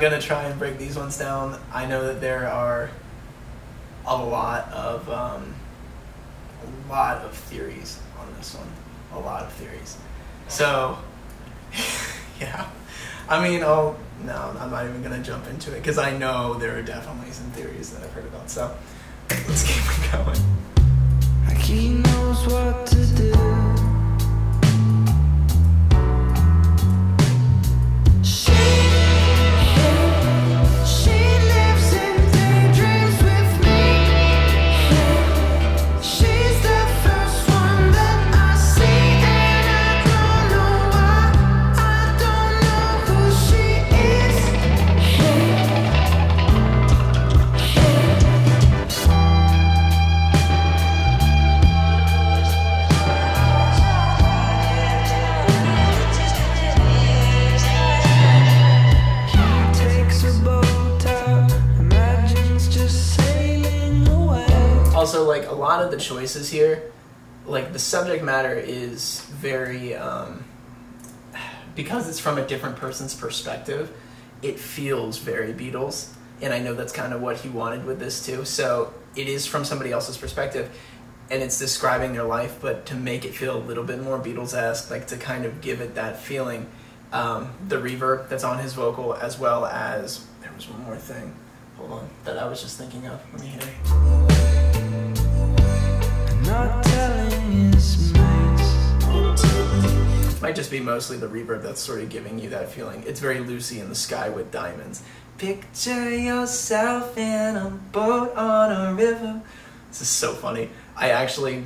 Gonna try and break these ones down. I know that there are a lot of a lot of theories on this one. A lot of theories. So, yeah. I mean, no, I'm not even going to jump into it because I know there are definitely some theories that I've heard about. So, let's keep it going. He knows what to do. She lives in daydreams with me. She's the first one that I see, and I don't know why. I don't know who she is. Also, like, a lot of the choices here, like, the subject matter is very, because it's from a different person's perspective, it feels very Beatles, and I know that's kind of what he wanted with this too, so it is from somebody else's perspective, and it's describing their life, but to make it feel a little bit more Beatles-esque, like, to kind of give it that feeling, the reverb that's on his vocal, as well as, there was one more thing, hold on, that I was just thinking of, let me hear it. Not telling his mates. Might just be mostly the reverb that's sort of giving you that feeling. It's very Lucy in the Sky with Diamonds. Picture yourself in a boat on a river. This is so funny. I actually,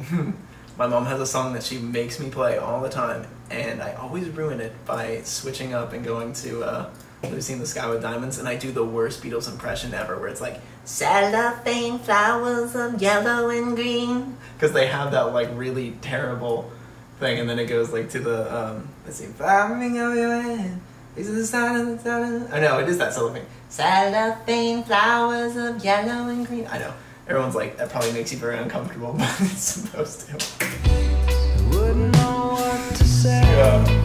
my mom has a song that she makes me play all the time, and I always ruin it by switching up and going to Lucy in the Sky with Diamonds, and I do the worst Beatles impression ever, where it's like, cellophane flowers of yellow and green. Because they have that, like, really terrible thing, and then it goes, like, to the, let's see, bobbing of your head, these are the sound of the... Oh, no, it is that cellophane. Cellophane flowers of yellow and green. I know. Everyone's like, that probably makes you very uncomfortable, but it's supposed to. Wouldn't know what to say. Yeah.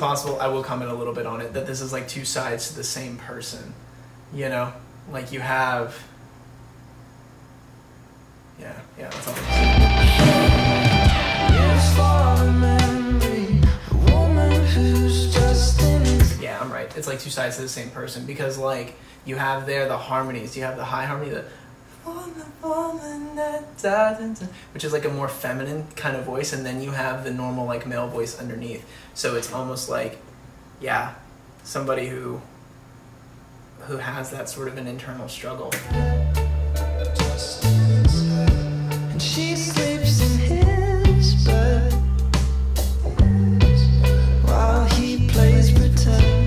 Possible, I will comment a little bit on it, that this is like two sides to the same person, you know, like you have, yeah, that's all. Yeah, I'm right, it's like two sides to the same person, because like, you have there the harmonies, you have the high harmony, the which is like a more feminine kind of voice, and then you have the normal like male voice underneath. So it's almost like, yeah, somebody who has that sort of an internal struggle. And she sleeps in his bed while he plays pretend.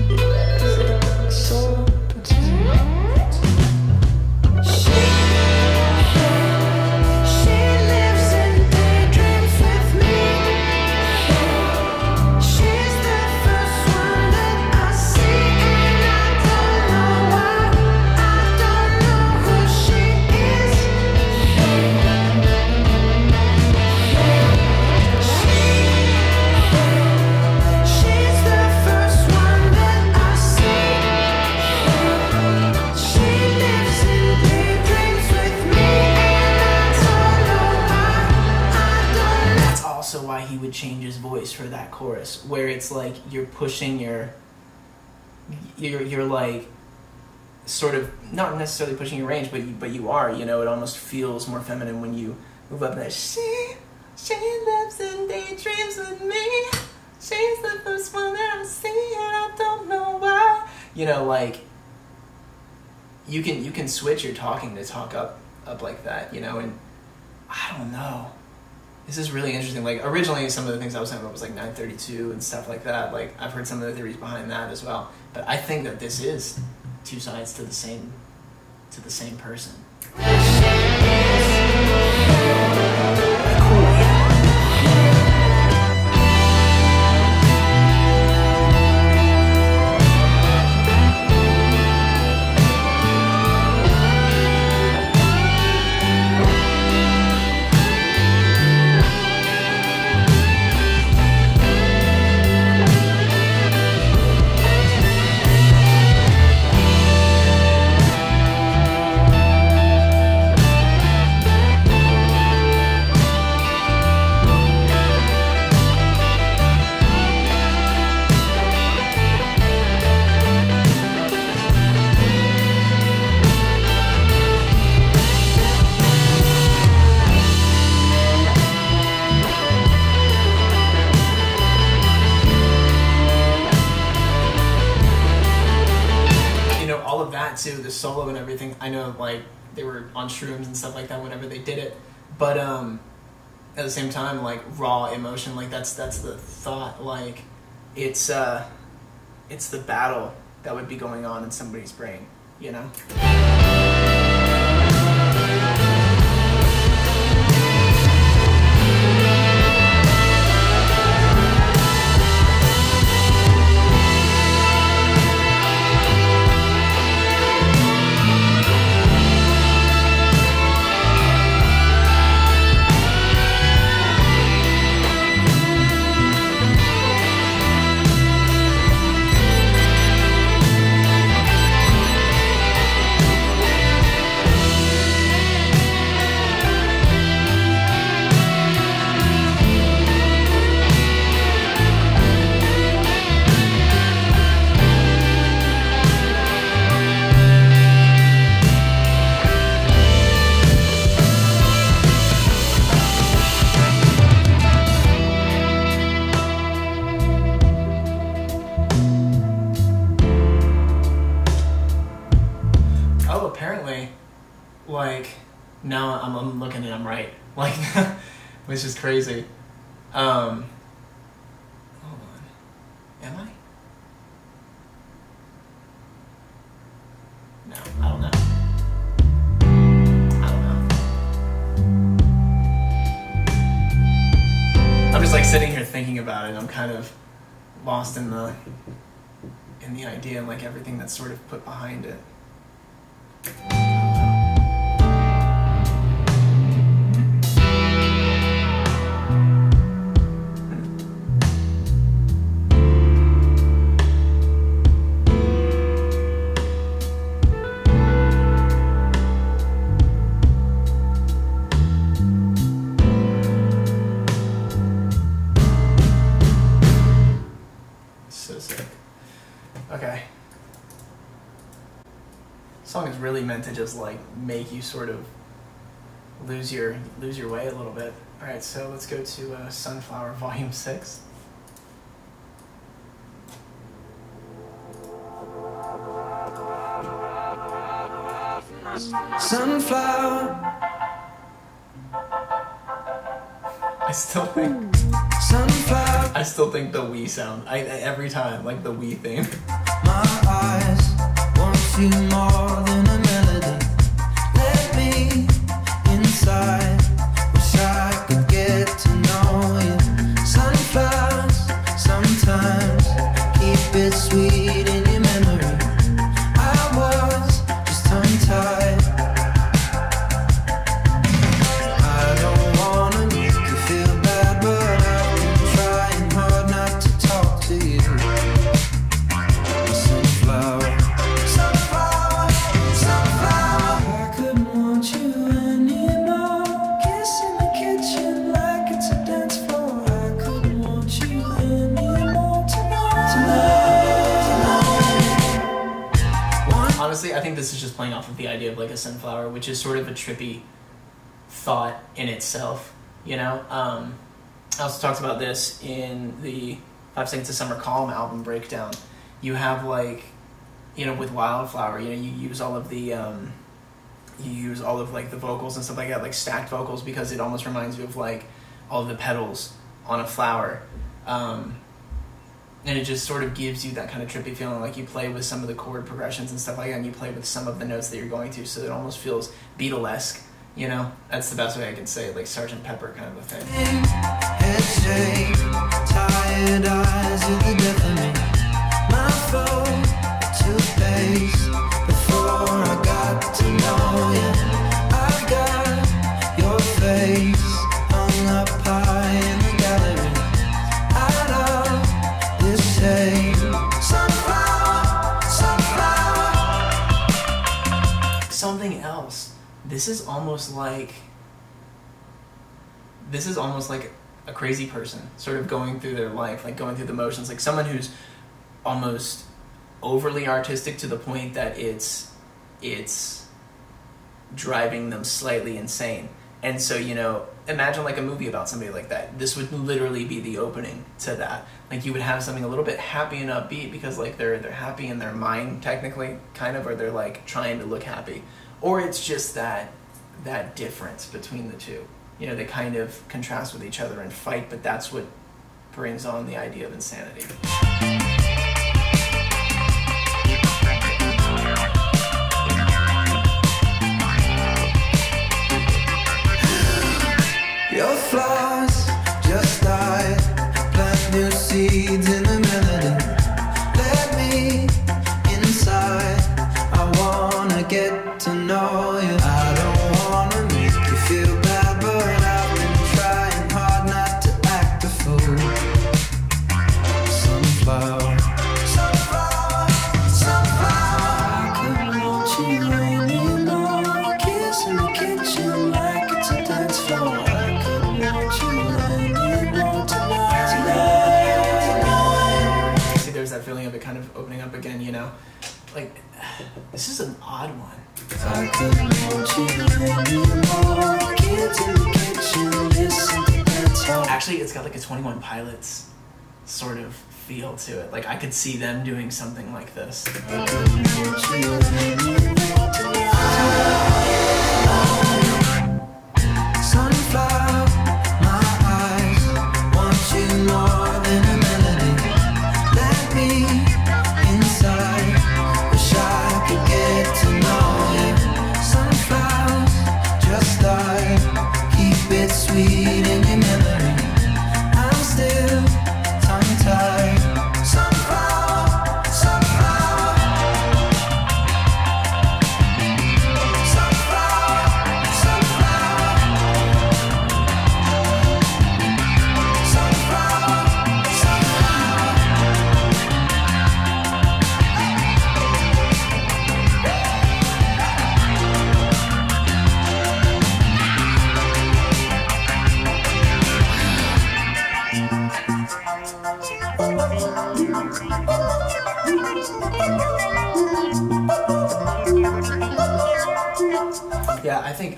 Change his voice for that chorus, where it's like you're pushing your like sort of not necessarily pushing your range, but you are, you know, it almost feels more feminine when you move up that she lives in daydreams with me. She's the first one that I see, and I don't know why. You know, like you can switch your talking to talk up like that, you know, and I don't know. this is really interesting. Like, originally some of the things I was talking about was like 932 and stuff like that. Like, I've heard some of the theories behind that as well. But I think that this is two sides to the same person. Too, the solo and everything. I know, like, they were on shrooms and stuff like that whenever they did it, but at the same time, like, raw emotion, like, that's the thought. Like, it's the battle that would be going on in somebody's brain, you know. Which is crazy. Hold on. Am I? No, I don't know. I don't know. I'm just like sitting here thinking about it. I'm kind of lost in the idea and like everything that's sort of put behind it. Really meant to just like make you sort of lose your way a little bit. All right, so let's go to Sunflower, Volume 6. Sunflower. I still think sunflower. I still think the wee sound. I every time, like the wee thing. My eyes want you more than Sunflower, which is sort of a trippy thought in itself, you know. I also talked about this in the 5 Seconds of Summer Calm album breakdown. You have, like, you know, with Wildflower, you know, you use all of the you use all of like the vocals and stuff like that, like stacked vocals, because it almost reminds you of like all the petals on a flower. And it just sort of gives you that kind of trippy feeling, like you play with some of the chord progressions and stuff like that, and you play with some of the notes that you're going to, so it almost feels Beatlesque, you know? That's the best way I can say it, like Sergeant Pepper kind of a thing. Headshake, tired eyes of the death of me. My phone to face before I got to know you. I got your face hung up high in the gallery. I love this shade. Sunflower, sunflower. Something else. This is almost like a crazy person sort of going through their life, like going through the motions, like someone who's almost overly artistic to the point that it's driving them slightly insane. And so, you know, imagine like a movie about somebody like that. This would literally be the opening to that. Like you would have something a little bit happy and upbeat because like they're happy in their mind technically, kind of, or they're like trying to look happy. Or it's just that difference between the two. You know, they kind of contrast with each other and fight, but that's what brings on the idea of insanity. Your flaws just died, plant new seeds in the melody. Let me inside, I wanna get to know you. I don't wanna make you feel bad, but I've been trying hard not to act a fool. Sunflower, sunflower, sunflower. I could want you when you know. A kiss in the kitchen like it's a dance floor. See, there's that feeling of it kind of opening up again, you know? Like, this is an odd one. Actually, it's got like a 21 Pilots sort of feel to it. Like, I could see them doing something like this.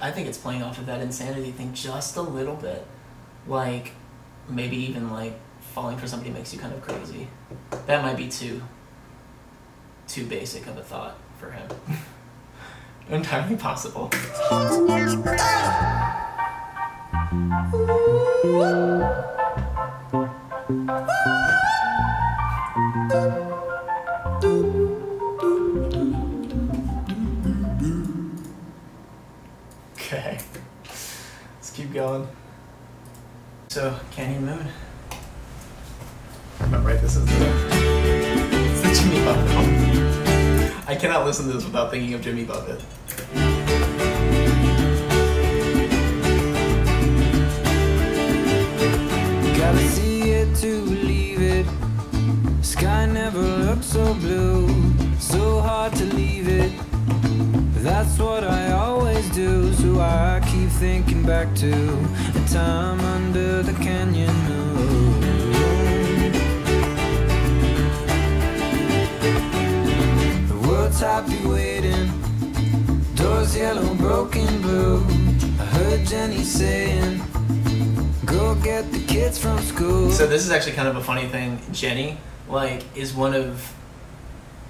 I think it's playing off of that insanity thing just a little bit. Like, maybe even like falling for somebody makes you kind of crazy. That might be too basic of a thought for him. Entirely possible. Okay, let's keep going. So, Canyon Moon. Remember, right? This is the Jimmy Buffett. I cannot listen to this without thinking of Jimmy Buffett. Gotta see it to believe it. Sky never looked so blue. So hard to leave it. That's what I always do, so I keep thinking back to the time under the canyon moon. The world's happy waiting, doors yellow, broken blue. I heard Jenny saying, go get the kids from school. So this is actually kind of a funny thing. Jenny, like, is one of...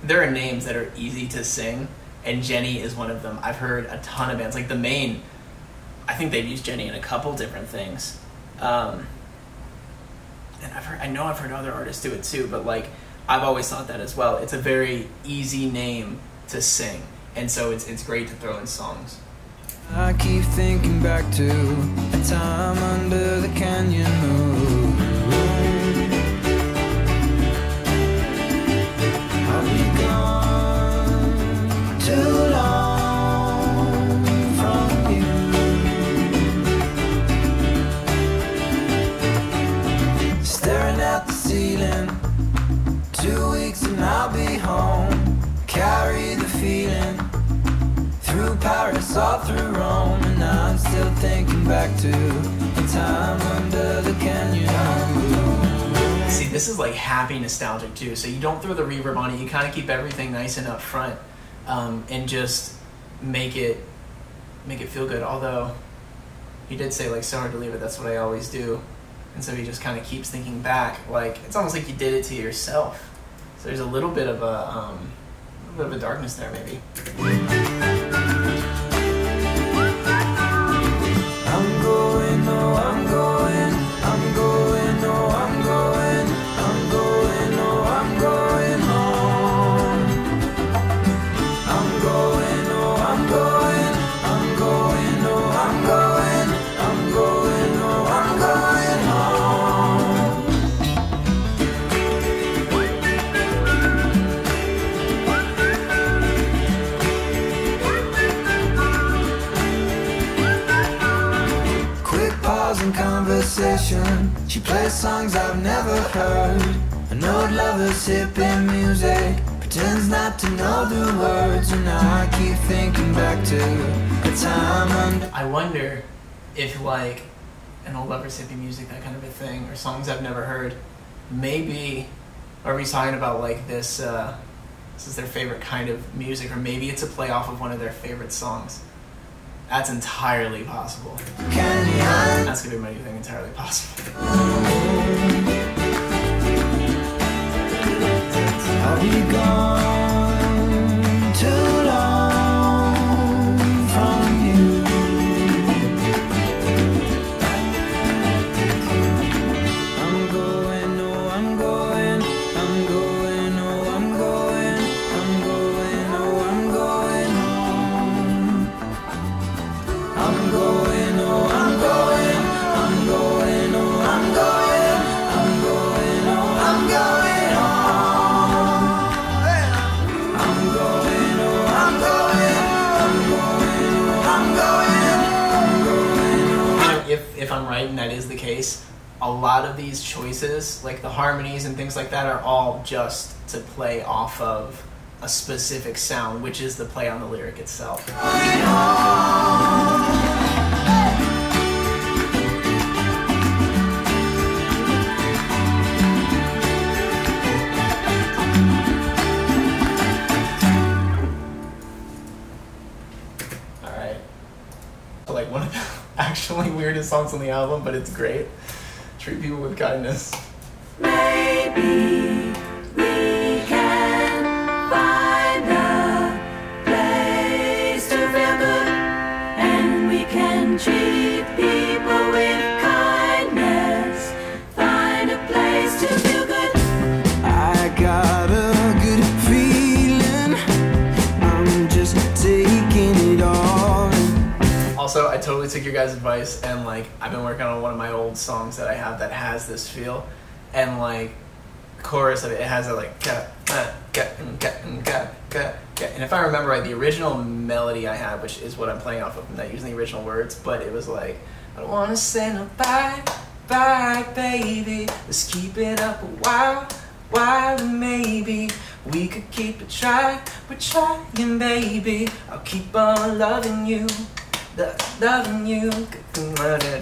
There are names that are easy to sing, and Jenny is one of them. I've heard a ton of bands, like The Maine, I think they've used Jenny in a couple different things. And I know I've heard other artists do it too, but like I've always thought that as well. It's a very easy name to sing, and so it's great to throw in songs. I keep thinking back to a time under the Canyon Moon. I've been gone too long from you. Staring at the ceiling. 2 weeks and I'll be home. Carry the feeling. Through Paris, all through Rome, and I'm still thinking back to the time under the Canyon. See, this is like happy nostalgic too, so you don't throw the reverb on it, you kind of keep everything nice and up front, and just make it feel good. Although, he did say, like, so hard to leave it, that's what I always do. And so he just kind of keeps thinking back, like, it's almost like you did it to yourself. So there's a little bit of a darkness there, maybe. She plays songs I've never heard. An old lover sipping music, pretends not to know the words, and I keep thinking back to the time under. I wonder if, like, an old lover sipping music, that kind of a thing, or songs I've never heard, maybe are we talking about, like, this is their favorite kind of music, or maybe it's a play off of one of their favorite songs. That's entirely possible. That's going to be my new thing, entirely possible. Are you gone too long from you? I'm going, oh, I'm going, I'm going, oh, I'm going, I'm going, oh, I'm going home. I'm going, oh, I'm going, I'm going, oh, I'm going, I'm going, oh, I'm going home. I'm going, oh, I'm going, I'm going, oh, I'm going, I'm going. If I'm right, and that is the case, a lot of these choices, like the harmonies and things like that, are all just to play off of a specific sound, which is the play on the lyric itself. Actually weirdest songs on the album, but it's great. Treat People With Kindness. Maybe we can find a place to feel good, and we can treat people with kindness. Find a place to feel good. I got a good feeling. I'm just taking it all. Also, I totally took your guys' advice, and like I've been working on one of my old songs that I have that has this feel, and like the chorus of it has a like and if I remember right, the original melody I had, which is what I'm playing off of, I'm not using the original words, but it was like, I don't wanna say no bye, bye baby, let's keep it up a while maybe. We could keep it try, we're trying baby, I'll keep on loving you. Loving you, like that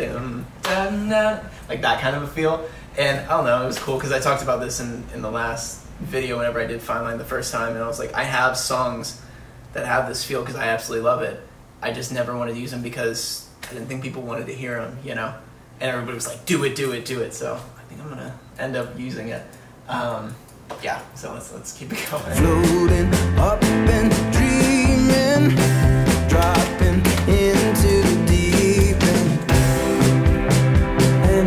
kind of a feel, and I don't know, it was cool because I talked about this in the last video whenever I did Fine Line the first time, and I was like, I have songs that have this feel because I absolutely love it. I just never wanted to use them because I didn't think people wanted to hear them, you know, and everybody was like, do it, do it, do it. So I think I'm gonna end up using it. Yeah, so let's keep it going. Floating up and dreaming, dropping into the deep end. And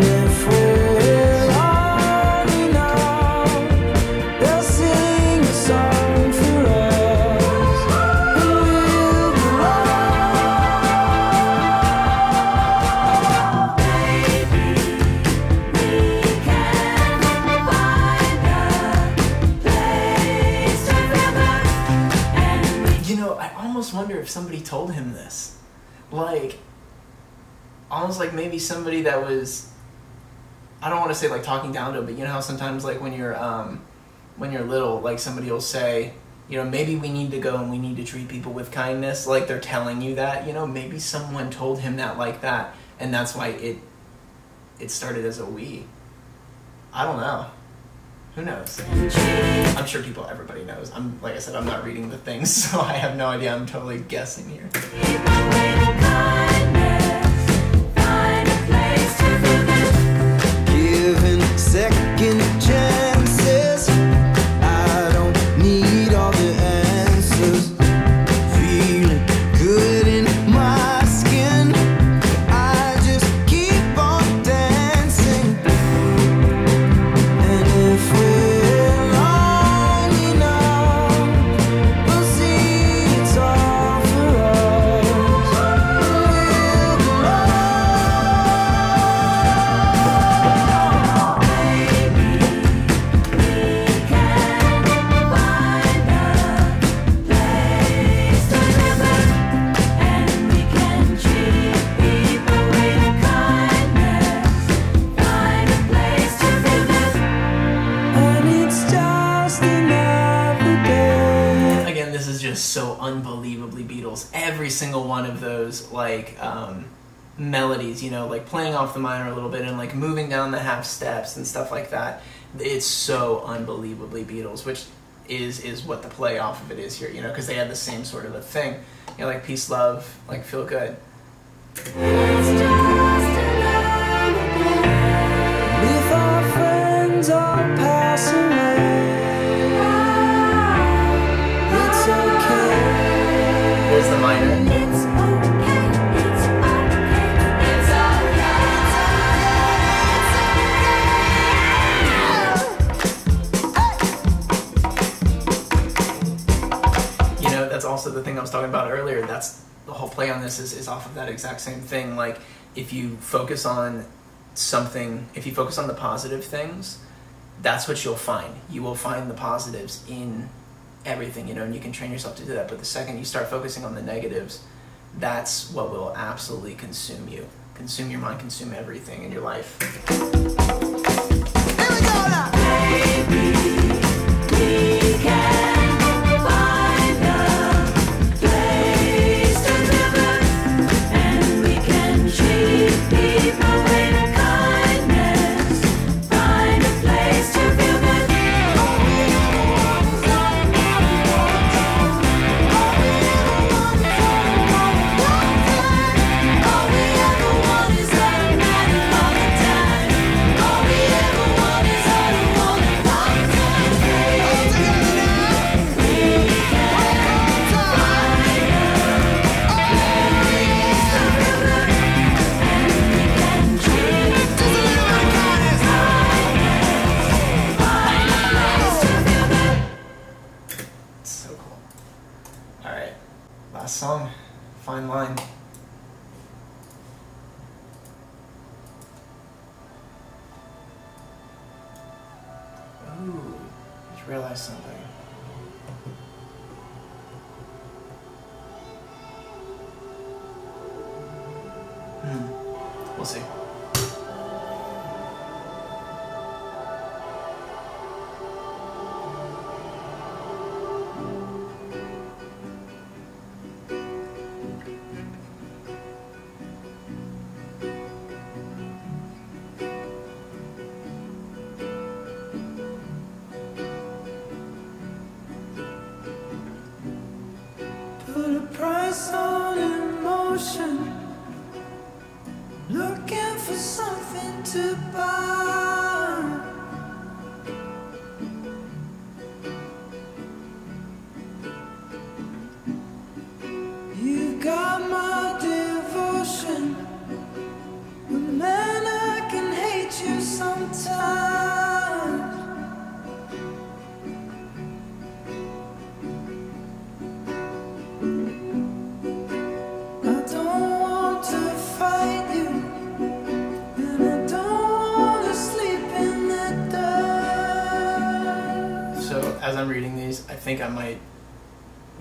wonder if somebody told him this. Like, almost like maybe somebody that was, I don't want to say like talking down to him, but you know how sometimes like when you're little, like somebody will say, you know, maybe we need to go and we need to treat people with kindness. Like they're telling you that, you know, maybe someone told him that like that. And that's why it started as a we. I don't know. Who knows? I'm sure people, everybody knows. I'm, like I said, I'm not reading the things, so I have no idea. I'm totally guessing here. Giving second chances. I don't need all the answers. Feeling good in my skin. I just keep on dancing. And if we're long enough, we'll see it's all for us. Maybe we can find a place to live, and we can treat people with kindness. Find a place to visit. And it's just another day. Again, this is just so unbelievably Beatles. Every single one of those, like, melodies, you know, like playing off the minor a little bit and like moving down the half steps and stuff like that. It's so unbelievably Beatles, which is what the play off of it is here, you know, because they had the same sort of a thing. You know, like peace, love, like feel good. It's just another day. If our friends all pass away, it's okay. There's the minor. It's okay, it's okay, it's okay, You know, that's also the thing I was talking about earlier. That's the whole play on this is off of that exact same thing. Like, if you focus on something, if you focus on the positive things, that's what you'll find. You will find the positives in everything, you know, and you can train yourself to do that. But the second you start focusing on the negatives, that's what will absolutely consume you. Consume your mind, consume everything in your life. We can find a place to live, and we can treat people with kindness. Find a place to feel so cool. All right, last song, Fine Line. Ooh, I just realized something. We'll see. Put a price on emotion. Looking for something to buy. You've got my devotion, but man, I can hate you sometimes. I don't want to fight you, and I don't want to sleep in the dark. So as I'm reading these, I think I might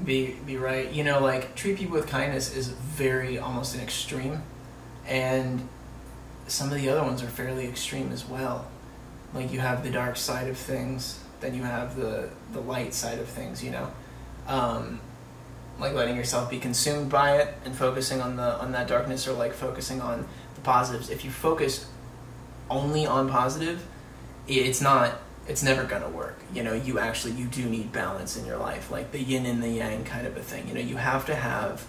be right. You know, like, Treat People With Kindness is very, almost an extreme, and some of the other ones are fairly extreme as well. Like, you have the dark side of things, then you have the light side of things, you know? Like letting yourself be consumed by it and focusing on that darkness, or like focusing on the positives. If you focus only on positive, it's never gonna work. You know, you do need balance in your life, like the yin and the yang kind of a thing. You know, you have to have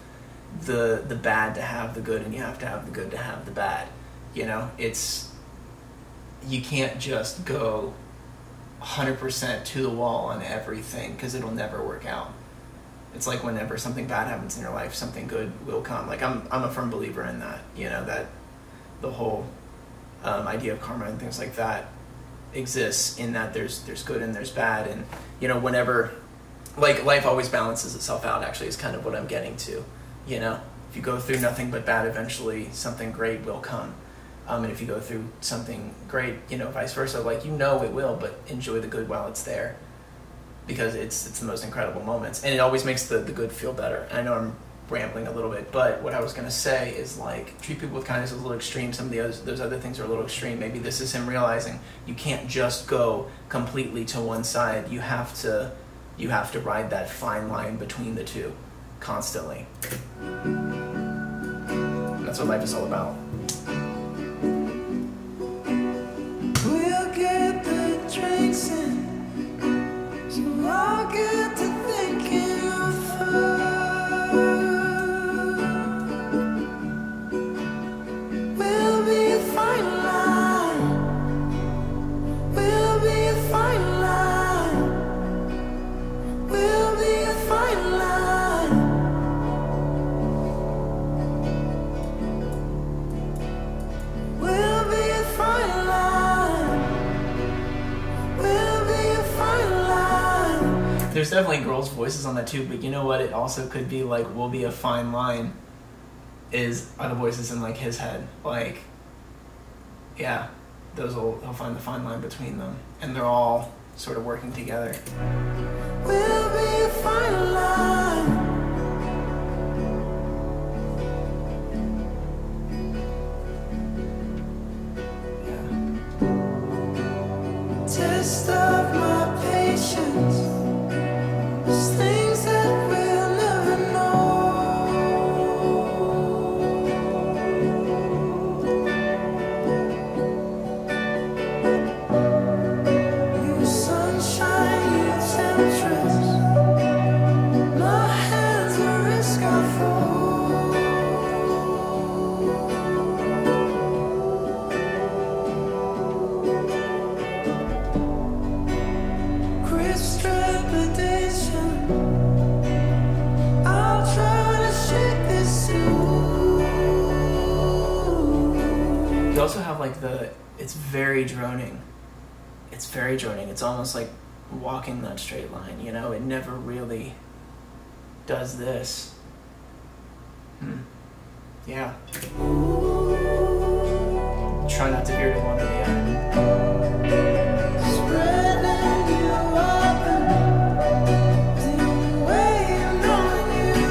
the bad to have the good, and you have to have the good to have the bad. You know, you can't just go 100% to the wall on everything, because it'll never work out. It's like whenever something bad happens in your life, something good will come. Like, I'm a firm believer in that, you know, that the whole idea of karma and things like that exists, in that there's good and there's bad, and, you know, whenever, like, life always balances itself out, actually, is kind of what I'm getting to, you know? If you go through nothing but bad, eventually something great will come. And if you go through something great, you know, vice versa, like, you know it will, but enjoy the good while it's there, because it's the most incredible moments, and it always makes the good feel better. I know I'm rambling a little bit, but what I was gonna say is, like, Treat People With Kindness is a little extreme. Some of those other things are a little extreme. Maybe this is him realizing you can't just go completely to one side. You have to ride that fine line between the two constantly. And that's what life is all about. We'll get the drinks in. I get to thinking of her. We'll be a fine line. We'll be a fine line. We'll be a fine line. We'll be a fine line. We'll be a fine line. There's definitely girls' voices on that too, but you know what? It also could be like, "We'll be a fine line," is other voices in like his head. Like, yeah, he'll find the fine line between them, and they're all sort of working together. We'll be a fine line. Yeah. Test of my patience. Things that we'll never know. You sunshine, you temptress. My hands are risk I fall. Crisp trepidation. You also have like it's very droning. It's very droning. It's almost like walking that straight line, you know? It never really does this. Yeah. Try not to hear it in one or the other. Spreading you up and doing way on you.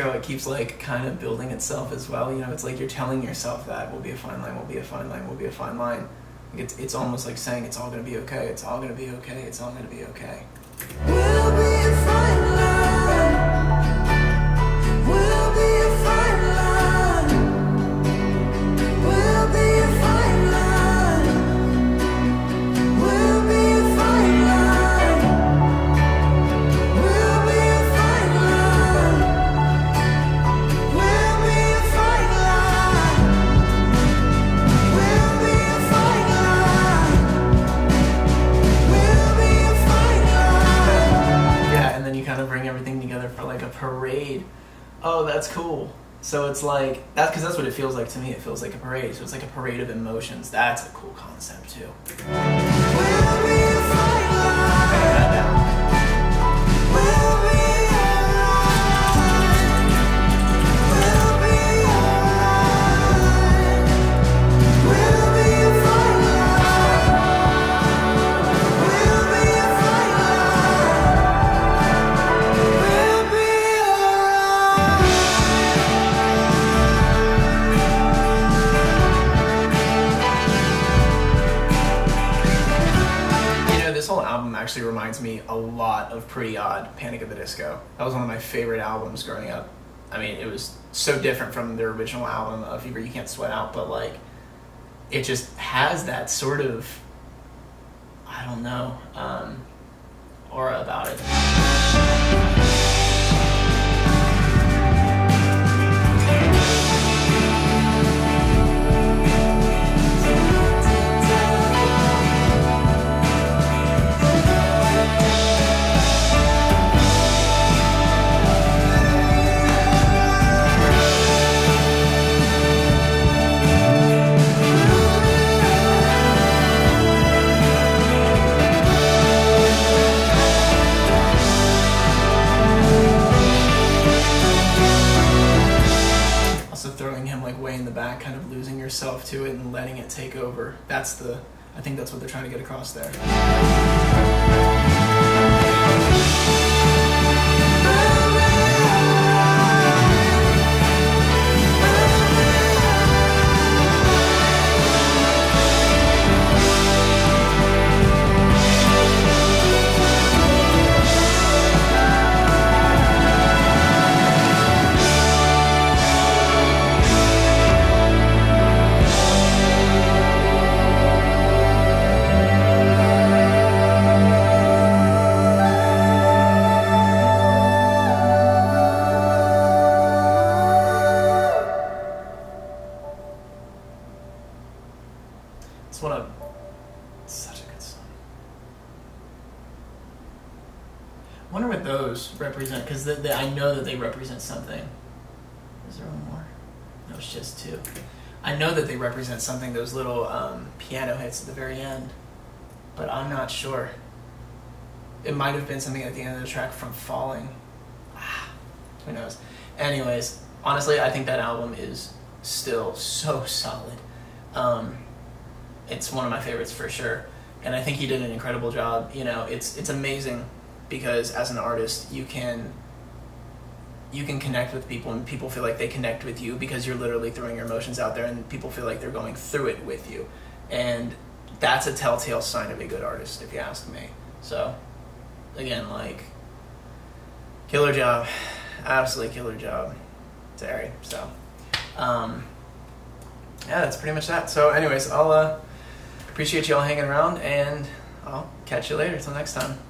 It keeps like kind of building itself as well, you know. It's like you're telling yourself that we'll be a fine line, we'll be a fine line, we'll be a fine line. Like it's almost like saying it's all gonna be okay, it's all gonna be okay, it's all gonna be okay. We'll be a fine line. We'll be a fine line. We'll be a fine line. We'll be a fine line. We'll be a fine line. We'll be a fine oh, that's cool. So it's like, that's because that's what it feels like to me. It feels like a parade. So it's like a parade of emotions. That's a cool concept too. Actually reminds me a lot of Pretty Odd, Panic at the Disco. That was one of my favorite albums growing up. I mean, it was so different from their original album, Fever You Can't Sweat Out, but like, it just has that sort of, I don't know, aura about it. Yourself to it and letting it take over. That's the, I think that's what they're trying to get across there. Represent, because I know that they represent something. Is there one more? No, it's just two. I know that they represent something, those little piano hits at the very end, but I'm not sure. It might have been something at the end of the track from Falling. Ah, who knows? Anyways, honestly, I think that album is still so solid. It's one of my favorites for sure, and I think he did an incredible job. You know, it's amazing. Because as an artist, you can connect with people, and people feel like they connect with you because you're literally throwing your emotions out there, and people feel like they're going through it with you. And that's a telltale sign of a good artist, if you ask me. So, again, like, killer job. Absolutely killer job. Terry. So, yeah, that's pretty much that. So anyways, I'll appreciate you all hanging around, and I'll catch you later. Till next time.